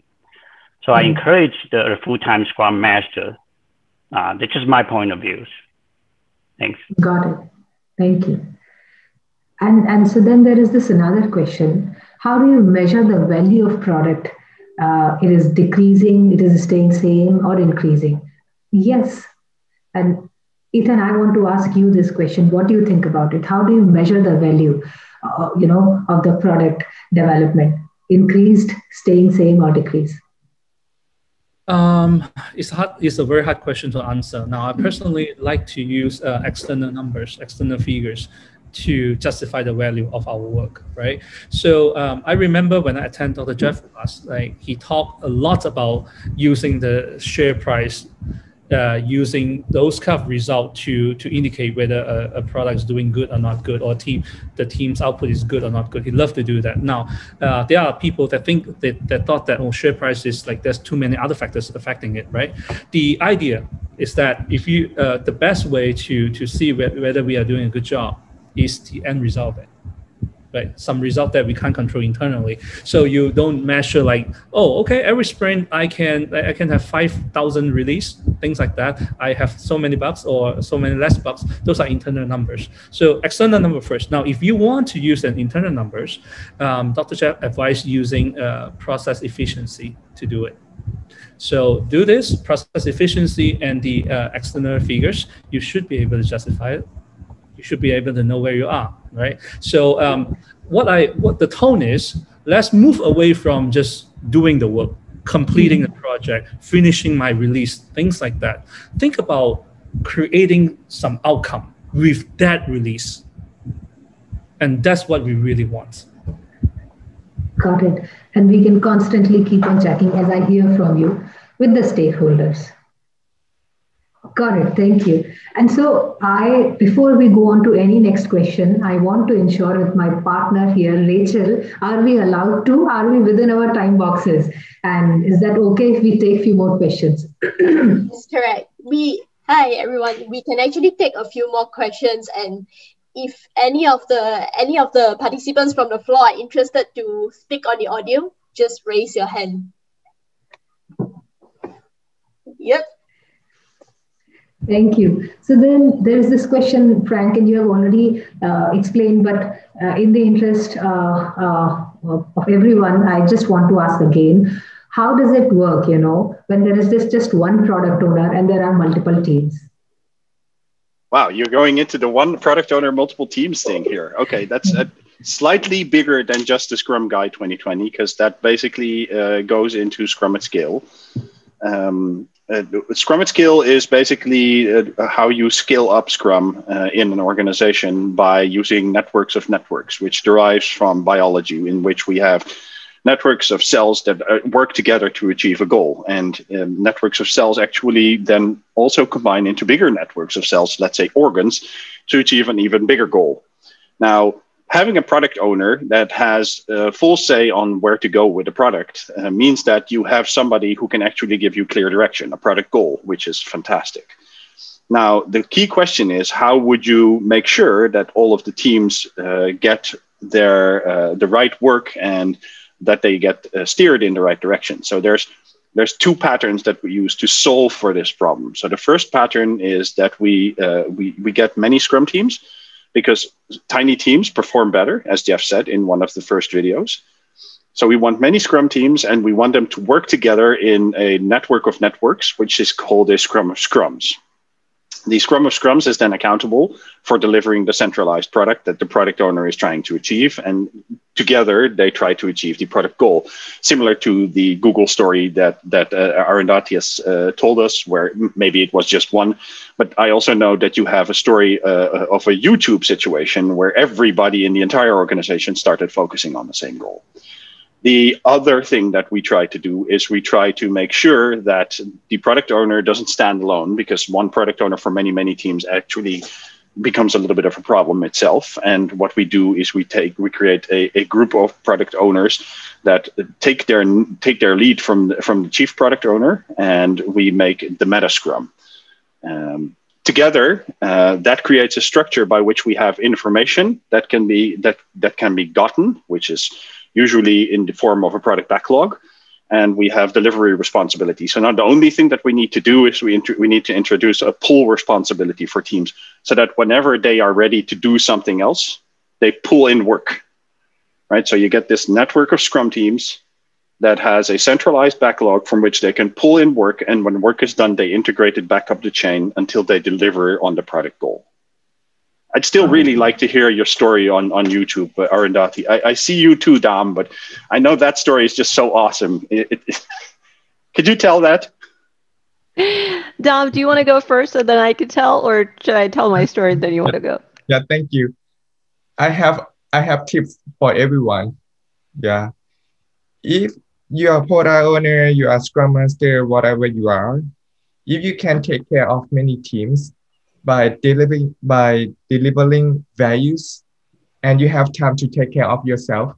So mm-hmm. I encourage the full-time Scrum Master. Uh, that's just my point of view. Thanks. Got it. Thank you. And, and so then there is this another question. How do you measure the value of product? Uh, it is decreasing, it is staying same, or increasing? Yes. And Ethan, I want to ask you this question. What do you think about it? How do you measure the value uh, you know, of the product development? Increased, staying same, or decrease? Um, it's hard. It's a very hard question to answer. Now, I personally like to use uh, external numbers, external figures, to justify the value of our work, right? So um, I remember when I attended Doctor Jeff class, like he talked a lot about using the share price, uh, using those kind of results to, to indicate whether a, a product is doing good or not good, or team the team's output is good or not good. He loved to do that. Now, uh, there are people that think that, that thought that, oh, share price is like there's too many other factors affecting it, right? The idea is that if you, uh, the best way to, to see whether we are doing a good job is the end result of it, right? Some result that we can't control internally. So you don't measure like, oh, okay, every sprint I can I can have five thousand release, things like that. I have so many bugs or so many less bugs. Those are internal numbers. So external number first. Now, if you want to use an internal numbers, um, Doctor Jeff advised using uh, process efficiency to do it. So do this, process efficiency and the uh, external figures, you should be able to justify it. You should be able to know where you are, right? So um, what I what the tone is, let's move away from just doing the work, completing the project, finishing my release, things like that. Think about creating some outcome with that release. And that's what we really want. Got it. And we can constantly keep on checking, as I hear from you, with the stakeholders. Got it. Thank you. And so I, before we go on to any next question, I want to ensure with my partner here, Rachel, are we allowed to? Are we within our time boxes? And is that okay if we take a few more questions? That's correct. We, hi, everyone. We can actually take a few more questions. And if any of the any of the participants from the floor are interested to speak on the audio, just raise your hand. Yep. Thank you. So then there's this question, Frank, and you have already uh, explained, but uh, in the interest uh, uh, of everyone, I just want to ask again, how does it work, you know, when there is this just one product owner and there are multiple teams? Wow, you're going into the one product owner, multiple teams thing here. Okay, that's uh, slightly bigger than just the Scrum Guide twenty twenty, because that basically uh, goes into Scrum at Scale. Um, Uh, Scrum at Scale is basically uh, how you scale up Scrum uh, in an organization by using networks of networks, which derives from biology, in which we have networks of cells that uh, work together to achieve a goal. And um, networks of cells actually then also combine into bigger networks of cells, let's say organs, to achieve an even bigger goal. Now, having a product owner that has uh, full say on where to go with the product uh, means that you have somebody who can actually give you clear direction, a product goal, which is fantastic. Now, the key question is, how would you make sure that all of the teams uh, get their uh, the right work and that they get uh, steered in the right direction? So there's there's two patterns that we use to solve for this problem. So the first pattern is that we uh, we, we get many Scrum teams, because tiny teams perform better, as Jeff said in one of the first videos. So we want many Scrum teams, and we want them to work together in a network of networks, which is called a Scrum of Scrums. The Scrum of Scrums is then accountable for delivering the centralized product that the product owner is trying to achieve, and together they try to achieve the product goal, similar to the Google story that, that uh, Arundhati has uh, told us, where maybe it was just one. But I also know that you have a story uh, of a YouTube situation where everybody in the entire organization started focusing on the same goal. The other thing that we try to do is we try to make sure that the product owner doesn't stand alone, because one product owner for many, many teams actually becomes a little bit of a problem itself. And what we do is we take, we create a, a group of product owners that take their, take their lead from the, from the chief product owner, and we make the meta Scrum. Um, Together, uh, that creates a structure by which we have information that can be that that can be gotten, which is usually in the form of a product backlog, and we have delivery responsibility. So now the only thing that we need to do is we we need to introduce a pull responsibility for teams, so that whenever they are ready to do something else, they pull in work. right? So you get this network of Scrum teams that has a centralized backlog from which they can pull in work. And when work is done, they integrate it back up the chain until they deliver on the product goal. I'd still really like to hear your story on, on YouTube, uh, Arundhati. I, I see you too, Dahm, but I know that story is just so awesome. It, it, it, could you tell that? Dahm, do you want to go first and then I can tell, or should I tell my story and then you want to go? Yeah, thank you. I have, I have tips for everyone. Yeah. If you are a product owner, you are a Scrum Master, whatever you are, if you can take care of many teams, by delivering by delivering values, and you have time to take care of yourself,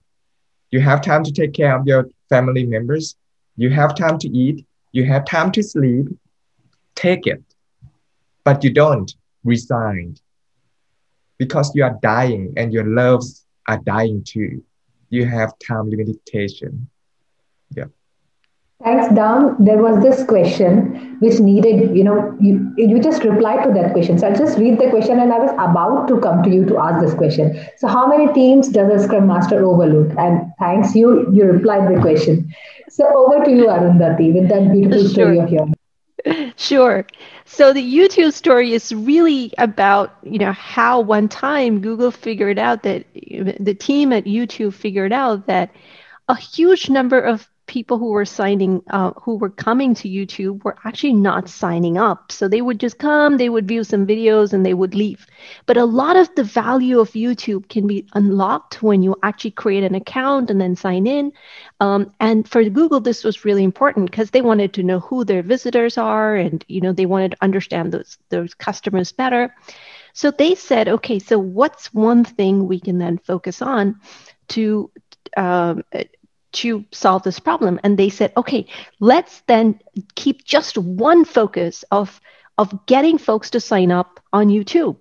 you have time to take care of your family members, you have time to eat, you have time to sleep, take it. But you don't resign because you are dying and your loves are dying too. You have time limitation. Yeah. Thanks, Dahm. There was this question which needed, you know, you, you just replied to that question. So I'll just read the question, and I was about to come to you to ask this question. So how many teams does a Scrum Master overlook? And thanks, you, you replied the question. So over to you, Arundhati, with that beautiful story of yours. Sure. So the YouTube story is really about, you know, how one time Google figured out that the team at YouTube figured out that a huge number of people who were signing, uh, who were coming to YouTube were actually not signing up. So they would just come, they would view some videos, and they would leave. But a lot of the value of YouTube can be unlocked when you actually create an account and then sign in. Um, and for Google, this was really important because they wanted to know who their visitors are, and you know they wanted to understand those, those customers better. So they said, okay, so what's one thing we can then focus on to um, to solve this problem? And they said, okay, let's then keep just one focus of, of getting folks to sign up on YouTube.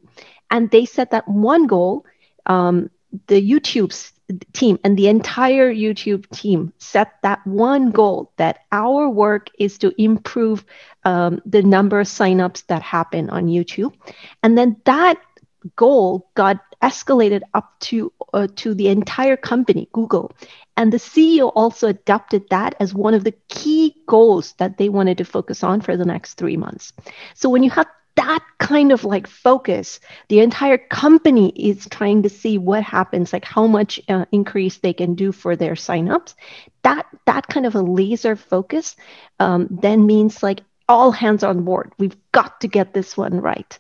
And they set that one goal. Um, the YouTube's team and the entire YouTube team set that one goal, that our work is to improve um, the number of signups that happen on YouTube. And then that goal got escalated up to uh, to the entire company, Google. And the C E O also adopted that as one of the key goals that they wanted to focus on for the next three months. So when you have that kind of like focus, the entire company is trying to see what happens, like how much uh, increase they can do for their signups. That, that kind of a laser focus um, then means like all hands on board. We've got to get this one right.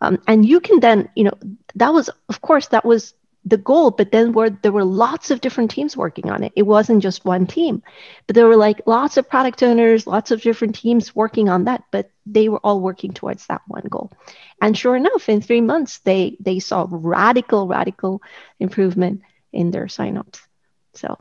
Um, and you can then, you know, that was, of course, that was the goal, but then where there were lots of different teams working on it. It wasn't just one team, but there were like lots of product owners, lots of different teams working on that, but they were all working towards that one goal. And sure enough, in three months, they, they saw radical, radical improvement in their signups. So.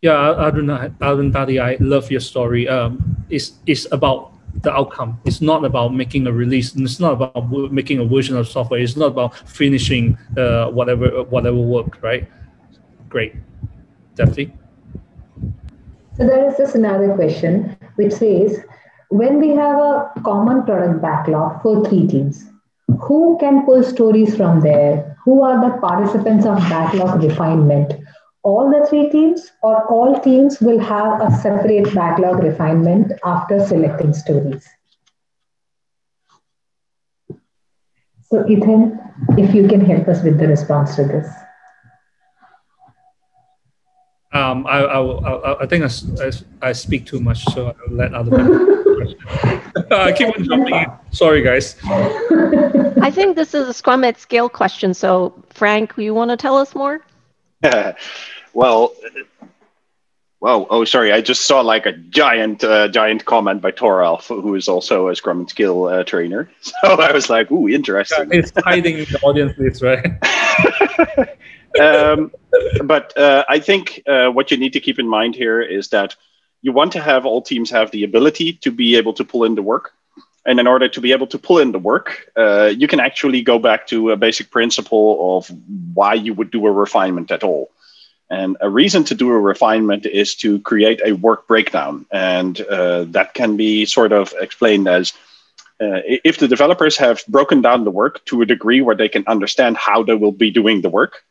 Yeah, Arundhati, I love your story. Um, it's, it's about the outcome. It's not about making a release. It's not about making a version of software. It's not about finishing uh, whatever whatever work, right? Great. Definitely. So there is this another question which says, when we have a common product backlog for three teams, who can pull stories from there? Who are the participants of backlog refinement? All the three teams, or all teams will have a separate backlog refinement after selecting stories? So Ethan, if you can help us with the response to this. Um, I, I, I, I think I, I, I speak too much, so I'll let other people. I keep on jumping in. Sorry, guys. I think this is a Scrum at Scale question. So Frank, you want to tell us more? well, well, oh, sorry. I just saw like a giant, uh, giant comment by Toralf, who is also a Scrum and Scale uh, trainer. So I was like, ooh, interesting. Yeah, it's hiding in the audience list, right? um, but uh, I think uh, what you need to keep in mind here is that you want to have all teams have the ability to be able to pull in the work. And in order to be able to pull in the work, uh, you can actually go back to a basic principle of why you would do a refinement at all. And a reason to do a refinement is to create a work breakdown. And uh, that can be sort of explained as uh, if the developers have broken down the work to a degree where they can understand how they will be doing the work,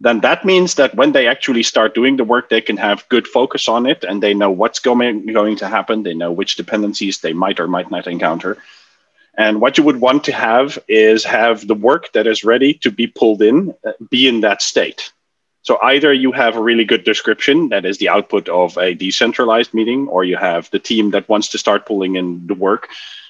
then that means that when they actually start doing the work, they can have good focus on it and they know what's going, going to happen. They know which dependencies they might or might not encounter. And what you would want to have is have the work that is ready to be pulled in, uh, be in that state. So either you have a really good description that is the output of a decentralized meeting, or you have the team that wants to start pulling in the work,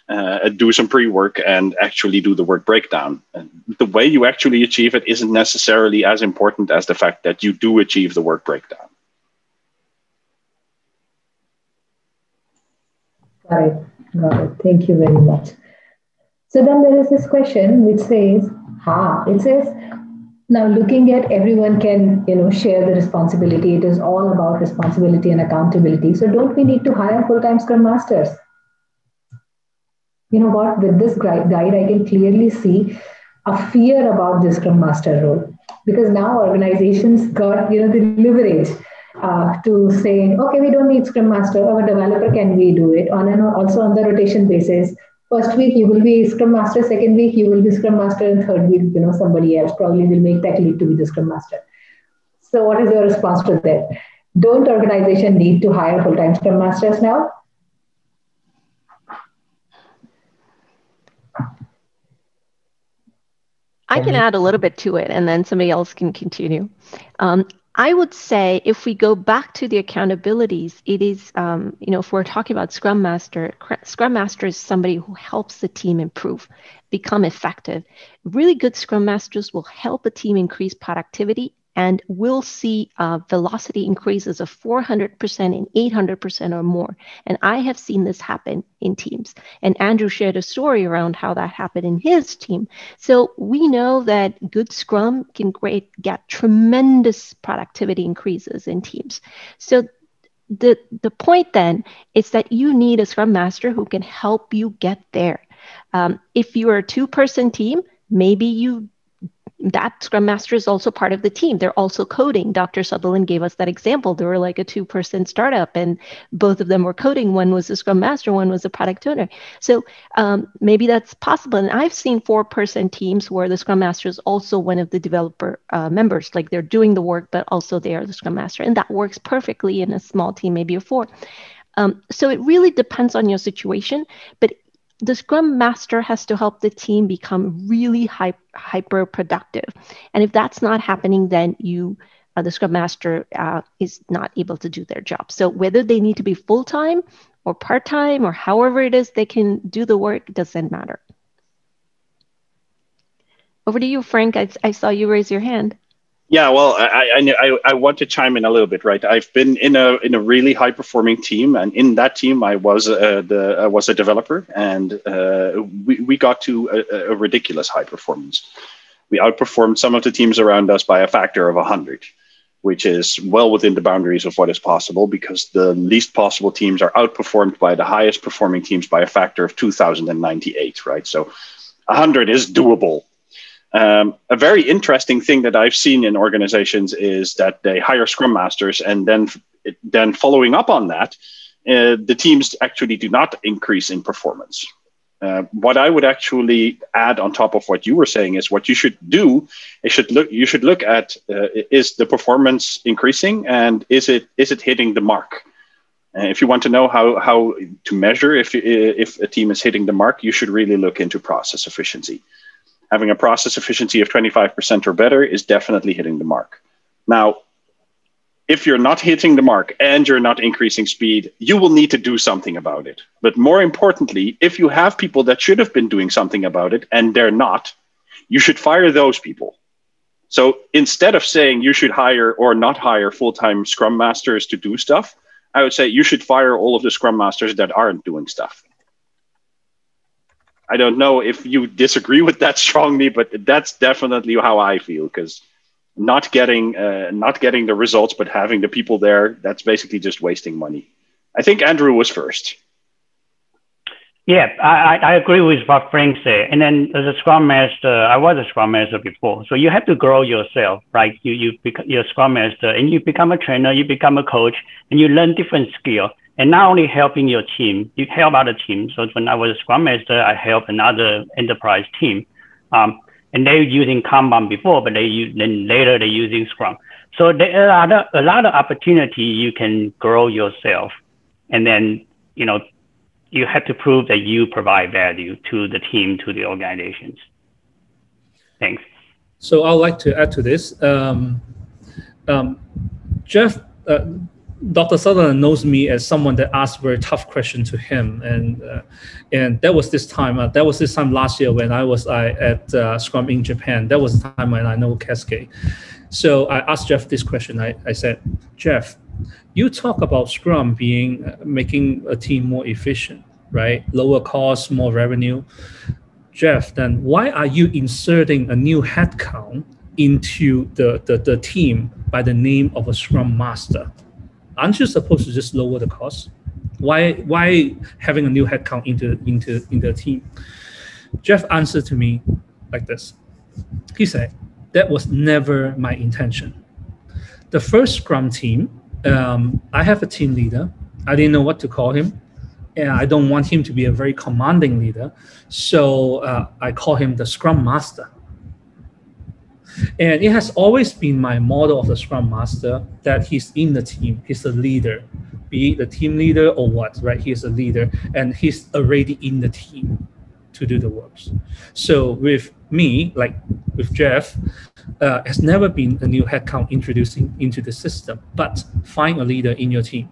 uh, do some pre-work and actually do the work breakdown. And the way you actually achieve it isn't necessarily as important as the fact that you do achieve the work breakdown. Got it. Got it. Thank you very much. So then there is this question which says, ha, it says, now looking at everyone can, you know, share the responsibility. It is all about responsibility and accountability. So don't we need to hire full-time Scrum Masters? You know what, with this guide, I can clearly see a fear about the Scrum Master role, because now organizations got, you know, the leverage uh, to say, okay, we don't need Scrum Master, our developer can we do it on and also on the rotation basis. First week, you will be Scrum Master. Second week, you will be Scrum Master. And third week, you know, somebody else probably will make that lead to be the Scrum Master. So what is your response to that? Don't organizations need to hire full-time Scrum Masters now? I can add a little bit to it, and then somebody else can continue. Um, I would say if we go back to the accountabilities, it is, um, you know, if we're talking about Scrum Master, Scrum Master is somebody who helps the team improve, become effective. Really good Scrum Masters will help a team increase productivity and will see uh, velocity increases of four hundred percent and eight hundred percent or more. And I have seen this happen in teams. And Andrew shared a story around how that happened in his team. So we know that good Scrum can great, get tremendous productivity increases in teams. So the, the point then is that you need a Scrum Master who can help you get there. Um, if you're a two-person team, maybe you that Scrum Master is also part of the team. They're also coding. Doctor Sutherland gave us that example. They were like a two-person startup, and both of them were coding. One was a Scrum Master, one was a product owner. So um, maybe that's possible. And I've seen four-person teams where the Scrum Master is also one of the developer uh, members. Like they're doing the work, but also they are the Scrum Master. And that works perfectly in a small team, maybe a four. Um, so it really depends on your situation. But the Scrum Master has to help the team become really hy hyper productive. And if that's not happening, then you, uh, the Scrum Master uh, is not able to do their job. So whether they need to be full-time or part-time or however it is they can do the work doesn't matter. Over to you, Frank. I, I saw you raise your hand. Yeah, well, I, I I want to chime in a little bit, right? I've been in a in a really high performing team, and in that team, I was uh, the I was a developer, and uh, we we got to a, a ridiculous high performance. We outperformed some of the teams around us by a factor of a hundred, which is well within the boundaries of what is possible, because the least possible teams are outperformed by the highest performing teams by a factor of two thousand and ninety eight, right? So, a hundred is doable. Um, a very interesting thing that I've seen in organizations is that they hire Scrum Masters, and then, then following up on that, uh, the teams actually do not increase in performance. Uh, what I would actually add on top of what you were saying is what you should do, it should look, you should look at uh, is the performance increasing, and is it, is it hitting the mark? Uh, if you want to know how, how to measure if, if a team is hitting the mark, you should really look into process efficiency. Having a process efficiency of twenty-five percent or better is definitely hitting the mark. Now, if you're not hitting the mark and you're not increasing speed, you will need to do something about it. But more importantly, if you have people that should have been doing something about it and they're not, you should fire those people. So instead of saying you should hire or not hire full-time Scrum Masters to do stuff, I would say you should fire all of the Scrum Masters that aren't doing stuff. I don't know if you disagree with that strongly, but that's definitely how I feel, because not getting uh, not getting the results, but having the people there, that's basically just wasting money. I think Andrew was first. Yeah, I, I agree with what Frank said. And then as a Scrum Master, I was a Scrum Master before. So you have to grow yourself, right? You, you become, you're a Scrum Master and you become a trainer, you become a coach, and you learn different skills. And not only helping your team, you help other teams. So when I was a Scrum Master, I helped another enterprise team. Um, and they're using Kanban before, but they use, then later they're using Scrum. So there are a lot of opportunity you can grow yourself, and then you know you have to prove that you provide value to the team, to the organizations. Thanks. So I'd like to add to this. Um, um, Jeff, uh, Doctor Sutherland knows me as someone that asks very tough questions to him, and uh, and that was this time. Uh, that was this time last year when I was I, at uh, Scrum Incorporated Japan. That was the time when I know Keisuke. So I asked Jeff this question. I, I said, Jeff, you talk about Scrum being uh, making a team more efficient, right? Lower cost, more revenue. Jeff, then why are you inserting a new headcount into the, the, the team by the name of a Scrum Master? Aren't you supposed to just lower the cost? Why why having a new headcount into into into a team? Jeff answered to me like this. He said, that was never my intention. The first Scrum team, um, I have a team leader. I didn't know what to call him. And I don't want him to be a very commanding leader. So uh, I call him the Scrum Master. And it has always been my model of the Scrum Master that he's in the team, he's a leader, be it the team leader or what, right? He's a leader and he's already in the team to do the works. So with me, like with Jeff, uh, has never been a new headcount introducing into the system, but find a leader in your team,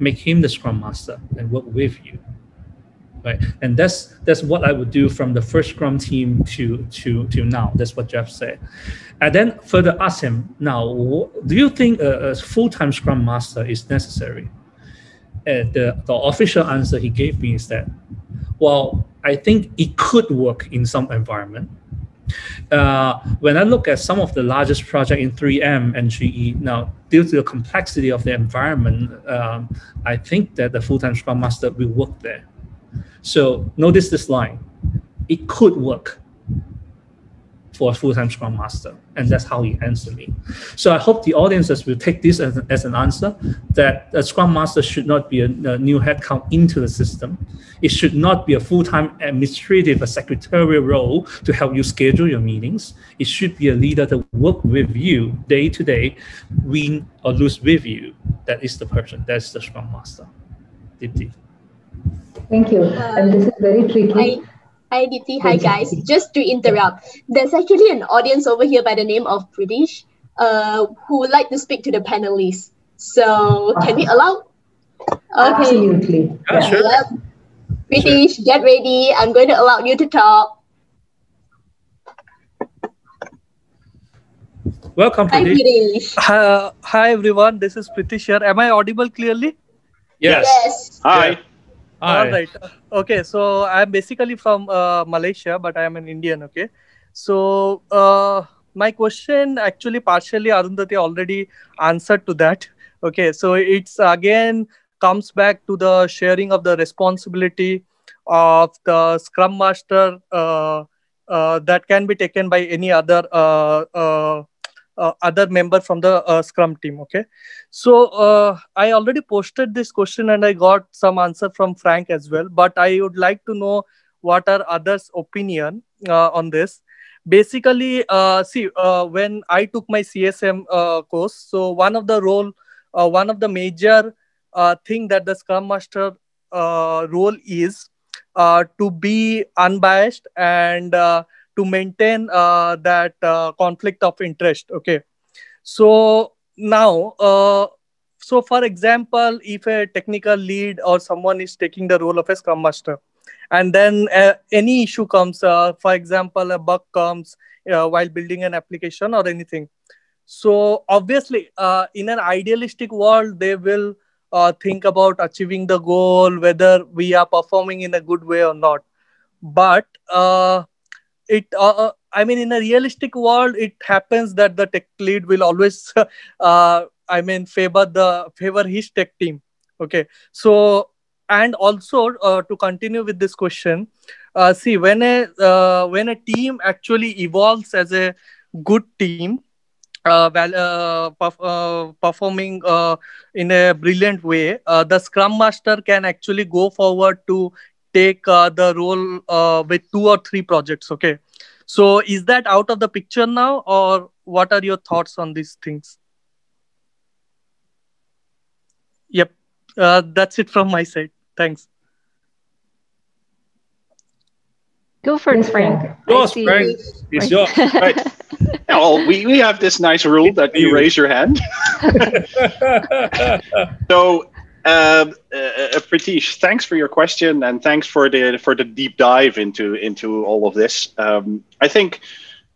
make him the Scrum Master and work with you. Right. And that's that's what I would do from the first Scrum team to to to now. That's what Jeff said. And then further ask him, now, do you think a, a full-time Scrum Master is necessary? And the, the official answer he gave me is that, well, I think it could work in some environment. Uh, when I look at some of the largest projects in three M and G E, now due to the complexity of the environment, um, I think that the full-time Scrum Master will work there. So notice this line, it could work for a full-time Scrum Master. And that's how he answered me. So I hope the audiences will take this as, as an answer, that a Scrum Master should not be a, a new headcount into the system. It should not be a full-time administrative or secretarial role to help you schedule your meetings. It should be a leader that work with you day to day, win or lose with you. That is the person, that's the Scrum Master. Deepti. Thank you. Uh, and this is very tricky. Hi, hi Deepti. Hi, guys. Just to interrupt, there's actually an audience over here by the name of Pritish uh, who would like to speak to the panelists. So can we allow? Okay. Absolutely. Yeah, sure. uh, Pritish, sure. Get ready. I'm going to allow you to talk. Welcome, Pritish. Hi, Pritish. Uh, hi, everyone. This is Pritish here. Am I audible clearly? Yes. yes. Hi. Yeah. Hi. All right. Okay. So I'm basically from uh, Malaysia, but I am an Indian. Okay. So uh, my question actually partially Arundhati already answered to that. Okay. So it's again comes back to the sharing of the responsibility of the Scrum Master uh, uh, that can be taken by any other uh, uh, Uh, other member from the uh, Scrum team. Okay, so uh, I already posted this question and I got some answer from Frank as well, but I would like to know what are others' opinion uh, on this. Basically, uh, see, uh, when I took my C S M uh, course, so one of the role, uh, one of the major uh, thing that the Scrum Master uh, role is uh, to be unbiased and uh, to maintain uh, that uh, conflict of interest. Okay, so now, uh, so for example, if a technical lead or someone is taking the role of a Scrum Master, and then uh, any issue comes, uh, for example, a bug comes uh, while building an application or anything. So obviously, uh, in an idealistic world, they will uh, think about achieving the goal, whether we are performing in a good way or not. But uh, It, uh, I mean, in a realistic world, it happens that the tech lead will always, uh, I mean, favor the favor his tech team. Okay, so and also uh, to continue with this question, uh, see when a uh, when a team actually evolves as a good team, uh, uh, perf uh, performing uh, in a brilliant way, uh, the Scrum Master can actually go forward to take uh, the role uh, with two or three projects. Okay, So is that out of the picture now, or what are your thoughts on these things? Yep, uh, that's it from my side. Thanks. Go for it, Frank. Go, Frank. It's yours. Right. Well, we, we have this nice rule that you raise your hand. So, um, uh, Pritish, thanks for your question, and thanks for the for the deep dive into into all of this. Um, I think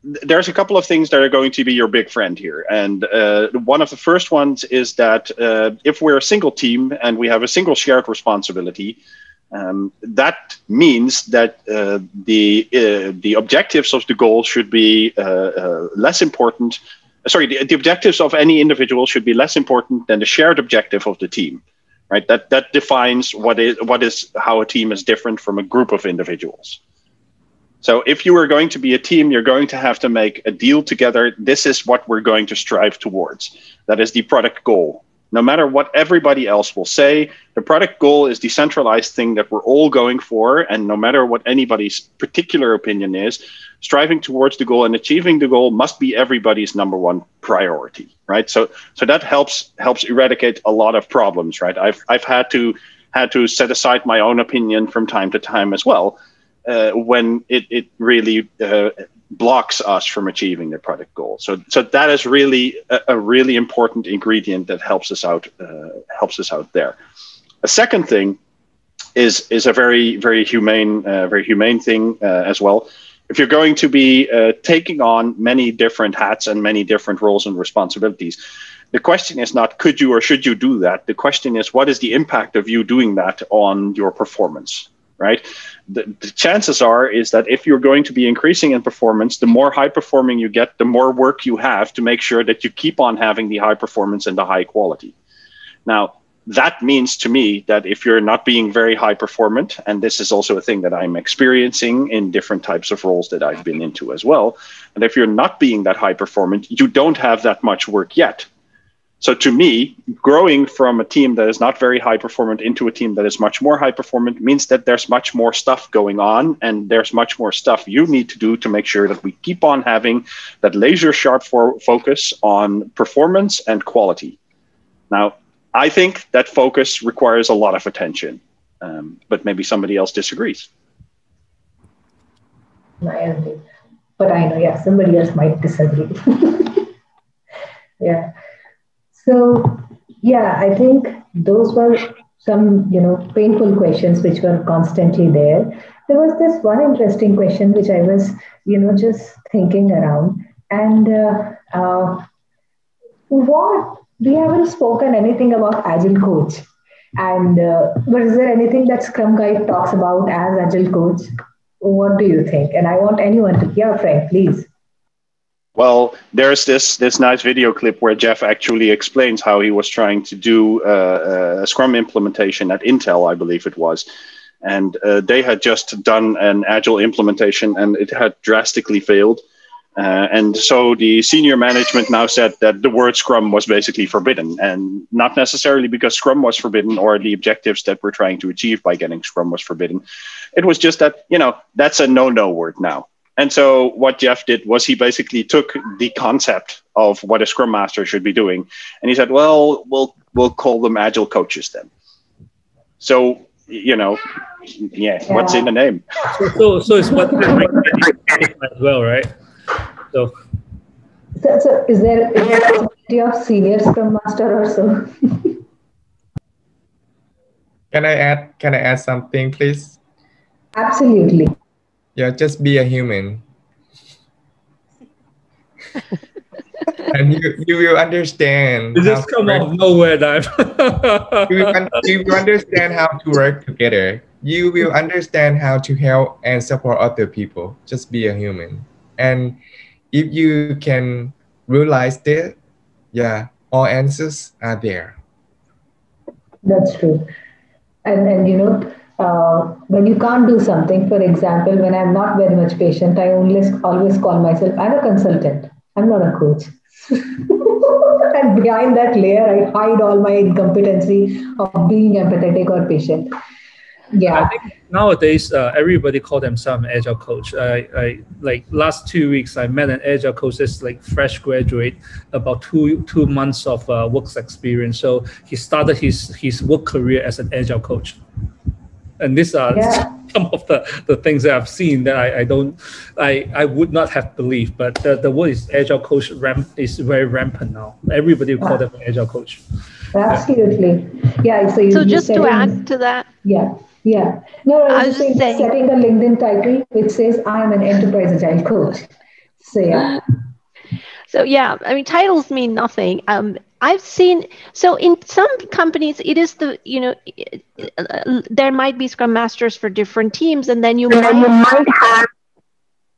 there's a couple of things that are going to be your big friend here. And uh, one of the first ones is that uh, if we're a single team and we have a single shared responsibility, um, that means that uh, the, uh, the objectives of the goal should be uh, uh, less important. Sorry, the, the objectives of any individual should be less important than the shared objective of the team, right? That, that defines what is, what is how a team is different from a group of individuals. So if you are going to be a team, you're going to have to make a deal together. This is what we're going to strive towards. That is the product goal. No matter what everybody else will say, the product goal is the centralized thing that we're all going for. And no matter what anybody's particular opinion is, striving towards the goal and achieving the goal must be everybody's number one priority, right? So, so that helps helps eradicate a lot of problems, right? I've, I've had to, had to set aside my own opinion from time to time as well. Uh, when it, it really uh, blocks us from achieving the product goal. So, so that is really a, a really important ingredient that helps us out, uh, helps us out there. A second thing is, is a very, very humane, uh, very humane thing uh, as well. If you're going to be uh, taking on many different hats and many different roles and responsibilities, the question is not, could you or should you do that? The question is, what is the impact of you doing that on your performance? Right? The, the chances are is that if you're going to be increasing in performance, the more high performing you get, the more work you have to make sure that you keep on having the high performance and the high quality. Now, that means to me that if you're not being very high performant, and this is also a thing that I'm experiencing in different types of roles that I've been into as well, and if you're not being that high performant, you don't have that much work yet. So to me, growing from a team that is not very high performant into a team that is much more high performant means that there's much more stuff going on, and there's much more stuff you need to do to make sure that we keep on having that laser sharp for focus on performance and quality. Now, I think that focus requires a lot of attention, um, but maybe somebody else disagrees. No, I agree. But I know, yeah, somebody else might disagree. Yeah. So, yeah, I think those were some, you know, painful questions which were constantly there. There was this one interesting question which I was, you know, just thinking around. And uh, uh, what, we haven't spoken anything about Agile Coach. And uh, but is there anything that Scrum Guide talks about as Agile Coach? What do you think? And I want anyone to, yeah, Frank, please. Well, there's this this nice video clip where Jeff actually explains how he was trying to do uh, a Scrum implementation at Intel, I believe it was. And uh, they had just done an Agile implementation, and it had drastically failed. Uh, and so the senior management now said that the word Scrum was basically forbidden, and not necessarily because Scrum was forbidden or the objectives that we're trying to achieve by getting Scrum was forbidden. It was just that, you know, that's a no-no word now. And so what Jeff did was he basically took the concept of what a Scrum Master should be doing, and he said, well, we'll, we'll call them Agile Coaches then. So, you know, yeah, yeah. What's in the name? So, so, so it's what as well, right? So. So, so is there a possibility of senior Scrum Master or so? Can I add, can I add something, please? Absolutely. Yeah, just be a human. And you, you will understand. Did this come out of nowhere, Dave? you, will, you will understand how to work together. You will understand how to help and support other people. Just be a human. And if you can realize that, yeah, all answers are there. That's true. And then, you know, Uh, when you can't do something, for example, when I'm not very much patient, I always, always call myself, I'm a consultant, I'm not a coach. And behind that layer, I hide all my incompetency of being empathetic or patient. Yeah. I think nowadays, uh, everybody call themselves an Agile coach. I, I like last two weeks, I met an Agile coach that's like fresh graduate, about two two months of uh, work experience. So he started his his work career as an Agile coach. And these are yeah. some of the, the things that I've seen that I, I don't, I, I would not have believed, but the, the word is Agile coach ramp, is very rampant now. Everybody will yeah. call them an Agile coach. Absolutely. Yeah. yeah so, you, so just setting, to add to that. Yeah. Yeah. No, I was just saying, setting a LinkedIn title which says, I'm an enterprise Agile coach. So yeah. So yeah, I mean, titles mean nothing. Um, I've seen, so in some companies, it is the, you know, there might be Scrum Masters for different teams, and then you might, you might have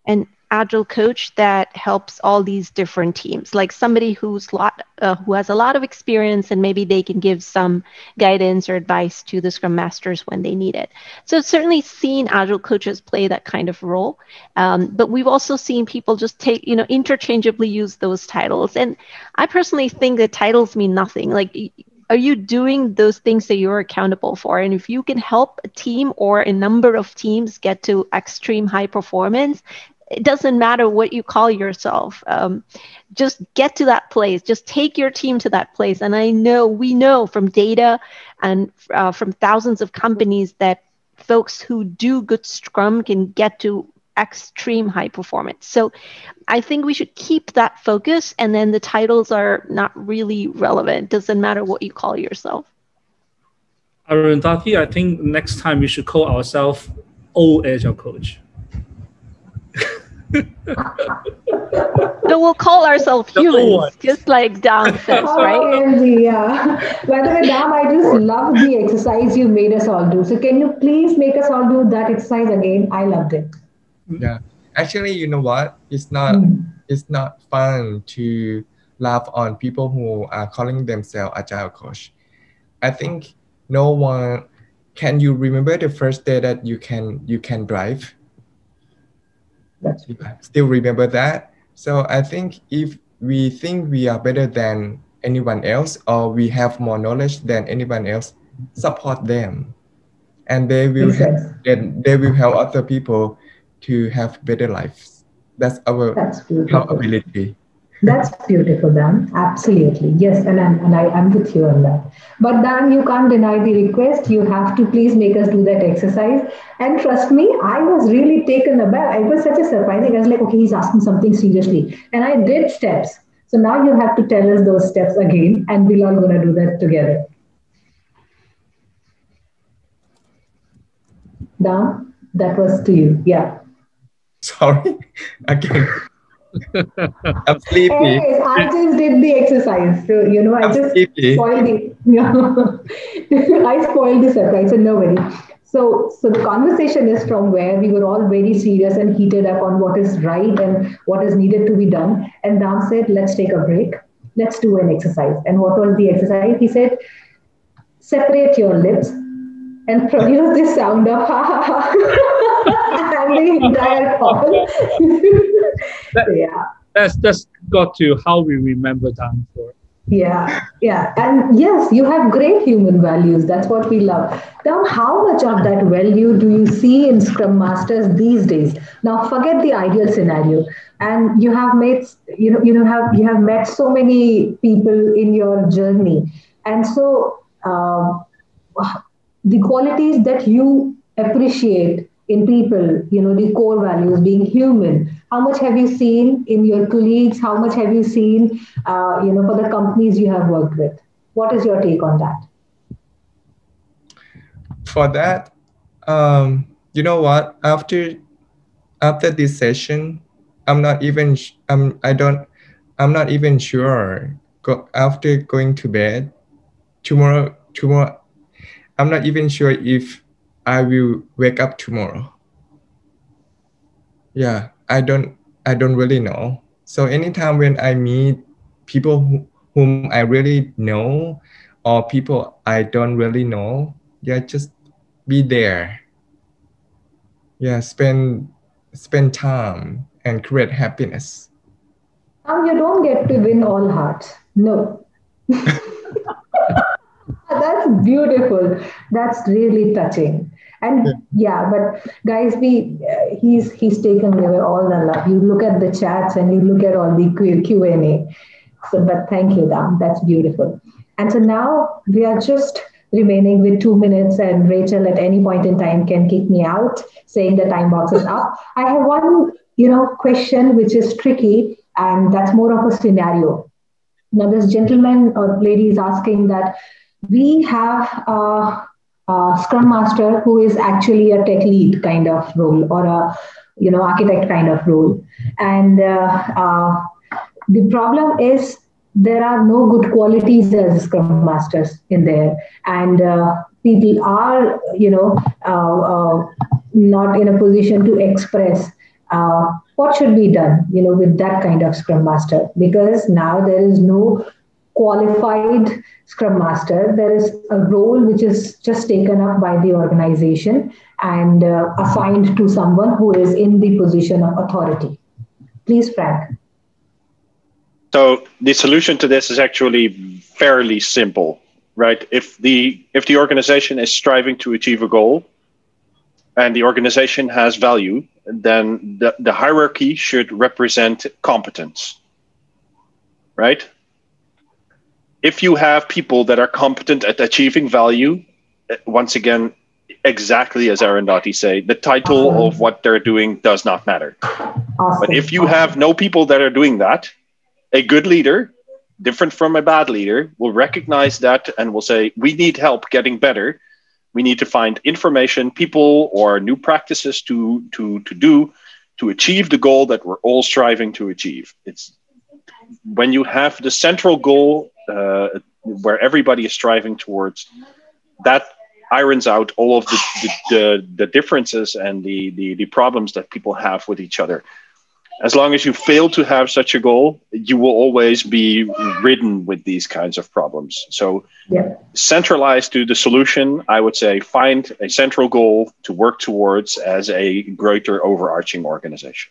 an Agile coach that helps all these different teams, like somebody who's lot, uh, who has a lot of experience, and maybe they can give some guidance or advice to the Scrum Masters when they need it. So it's certainly seen Agile coaches play that kind of role, um, but we've also seen people just take, you know, interchangeably use those titles. And I personally think that titles mean nothing. Like, are you doing those things that you're accountable for? And if you can help a team or a number of teams get to extreme high performance, it doesn't matter what you call yourself. Um, just get to that place. Just take your team to that place. And I know, we know from data and uh, from thousands of companies that folks who do good Scrum can get to extreme high performance. So I think we should keep that focus. And then the titles are not really relevant. Doesn't matter what you call yourself. Arundhati, I think next time we should call ourselves Old Agile Coach. So we'll call ourselves humans, just like Dahm says, right? Oh, yeah. By the way, Dahm, I just love the exercise you made us all do. So can you please make us all do that exercise again? I loved it. Yeah. Actually, you know what? It's not, mm. it's not fun to laugh on people who are calling themselves Agile coach. I think no one, can you remember the first day that you can, you can drive? Still remember that. So I think if we think we are better than anyone else, or we have more knowledge than anyone else, support them, and they will help, then they will help other people to have better lives. That's our, that's our ability. That's beautiful, Dan. Absolutely. Yes, and I'm, and I am with you on that. But Dan, you can't deny the request. You have to please make us do that exercise. And trust me, I was really taken aback. It was such a surprising. I was like, okay, he's asking something seriously. And I did steps. So now you have to tell us those steps again, and we're all going to do that together. Dan, that was to you. Yeah. Sorry. Again. I'm sleepy. Anyways, I just did the exercise. So, you know, I I'm just sleepy. spoiled it. I spoiled the surprise, so no worry. So, so the conversation is from where we were all very serious and heated up on what is right and what is needed to be done. And Dahm said, let's take a break. Let's do an exercise. And what was the exercise? He said, separate your lips and produce this sound of ha ha ha. And the entire call. That, yeah, that's just got to how we remember Dahm for. Yeah, yeah, and yes, you have great human values. That's what we love. Dahm, how much of that value do you see in Scrum Masters these days? Now, forget the ideal scenario, and you have made, you know, you know, have you have met so many people in your journey, and so um, the qualities that you appreciate in people, you know, the core values, being human. How much have you seen in your colleagues? How much have you seen, uh, you know, for the companies you have worked with? What is your take on that? For that, um, you know what? After, after this session, I'm not even. Sh I'm. I don't. I'm not even sure. Go after going to bed tomorrow. Tomorrow, I'm not even sure if I will wake up tomorrow. Yeah, I don't, I don't really know. So anytime when I meet people who, whom I really know, or people I don't really know, yeah, just be there. Yeah, spend, spend time and create happiness. Um, you don't get to win all hearts. No. That's beautiful. That's really touching. And yeah, but guys, we uh, he's he's taken away all the love. You look at the chats and you look at all the Q and A. So, but thank you, Dahm. That's beautiful. And so now we are just remaining with two minutes, and Rachel at any point in time can kick me out, saying the time box is up. I have one, you know, question which is tricky, and that's more of a scenario. Now, this gentleman or lady is asking that we have a, a Scrum Master who is actually a tech lead kind of role, or a, you know, architect kind of role, and uh, uh, the problem is, there are no good qualities as Scrum Masters in there, and uh, people are, you know, uh, uh, not in a position to express uh, what should be done, you know, with that kind of Scrum Master, because now there is no qualified Scrum Master. There is a role which is just taken up by the organization and uh, assigned to someone who is in the position of authority. Please, Frank. So the solution to this is actually fairly simple, right? If the, if the organization is striving to achieve a goal and the organization has value, then the, the hierarchy should represent competence, right? If you have people that are competent at achieving value, once again, exactly as Arundhati say, the title awesome. of what they're doing does not matter. Awesome. But if you awesome. have no people that are doing that, a good leader, different from a bad leader, will recognize that and will say, we need help getting better. We need to find information, people, or new practices to, to, to do to achieve the goal that we're all striving to achieve. It's when you have the central goal uh, where everybody is striving towards, that irons out all of the, the, the, the differences and the, the, the problems that people have with each other. As long as you fail to have such a goal, you will always be ridden with these kinds of problems. So yeah. centralized to the solution, I would say find a central goal to work towards as a greater overarching organization.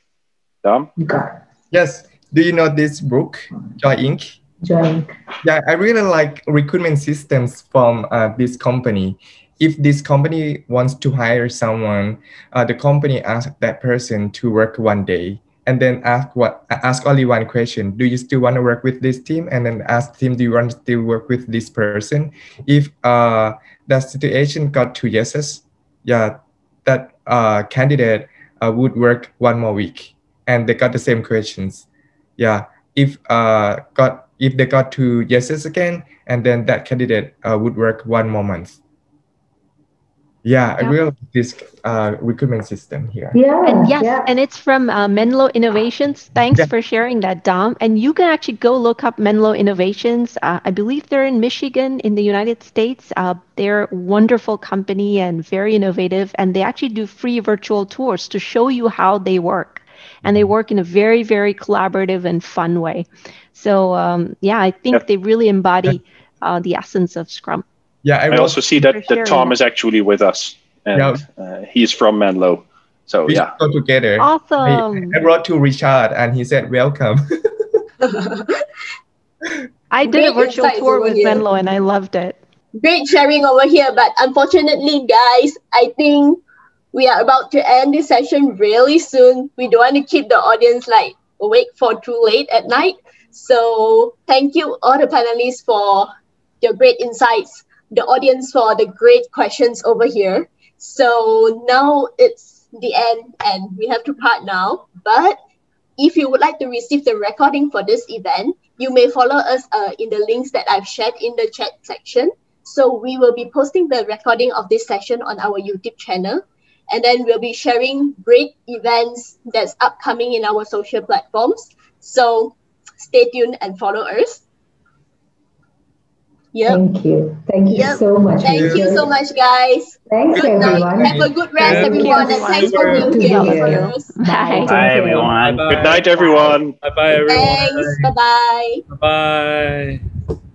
Dahm? Okay. Yes. Do you know this book, Joy Incorporated? Joy Incorporated. Yeah, I really like recruitment systems from uh, this company. If this company wants to hire someone, uh, the company asks that person to work one day. And then ask what ask only one question. Do you still want to work with this team? And then ask team, do you want to still work with this person? If uh, that situation got two yeses, yeah, that uh, candidate uh, would work one more week, and they got the same questions. Yeah, if uh, got if they got two yeses again, and then that candidate uh, would work one more month. Yeah, yeah, I really like this uh, recruitment system here. Yeah, and yes, yeah. and it's from uh, Menlo Innovations. Thanks yeah. for sharing that, Dahm. And you can actually go look up Menlo Innovations. Uh, I believe they're in Michigan in the United States. Uh, they're a wonderful company and very innovative. And they actually do free virtual tours to show you how they work. And they work in a very, very collaborative and fun way. So um, yeah, I think yeah. they really embody uh, the essence of Scrum. Yeah, I, I also see that, that Tom is actually with us, and yeah. uh, he's from Menlo. So we yeah, go together. Awesome. I, I wrote to Richard, and he said, "Welcome." I did Great a virtual tour with here. Menlo, and I loved it. Great sharing over here, but unfortunately, guys, I think we are about to end this session really soon. We don't want to keep the audience like awake for too late at night. So thank you all the panelists for your great insights. The audience for the great questions over here. So now it's the end and we have to part now. But if you would like to receive the recording for this event, you may follow us uh, in the links that I've shared in the chat section. So we will be posting the recording of this session on our YouTube channel. And then we'll be sharing great events that's upcoming in our social platforms. So stay tuned and follow us. Yep. Thank you. Thank you yep. so much. Thank Rachel. you so much, guys. Thanks, good everyone. Night. Have a good rest, good everyone. And thanks for being here. Bye. Bye, everyone. Bye-bye. Good night, everyone. Bye-bye, everyone. Thanks. Bye-bye. Bye-bye.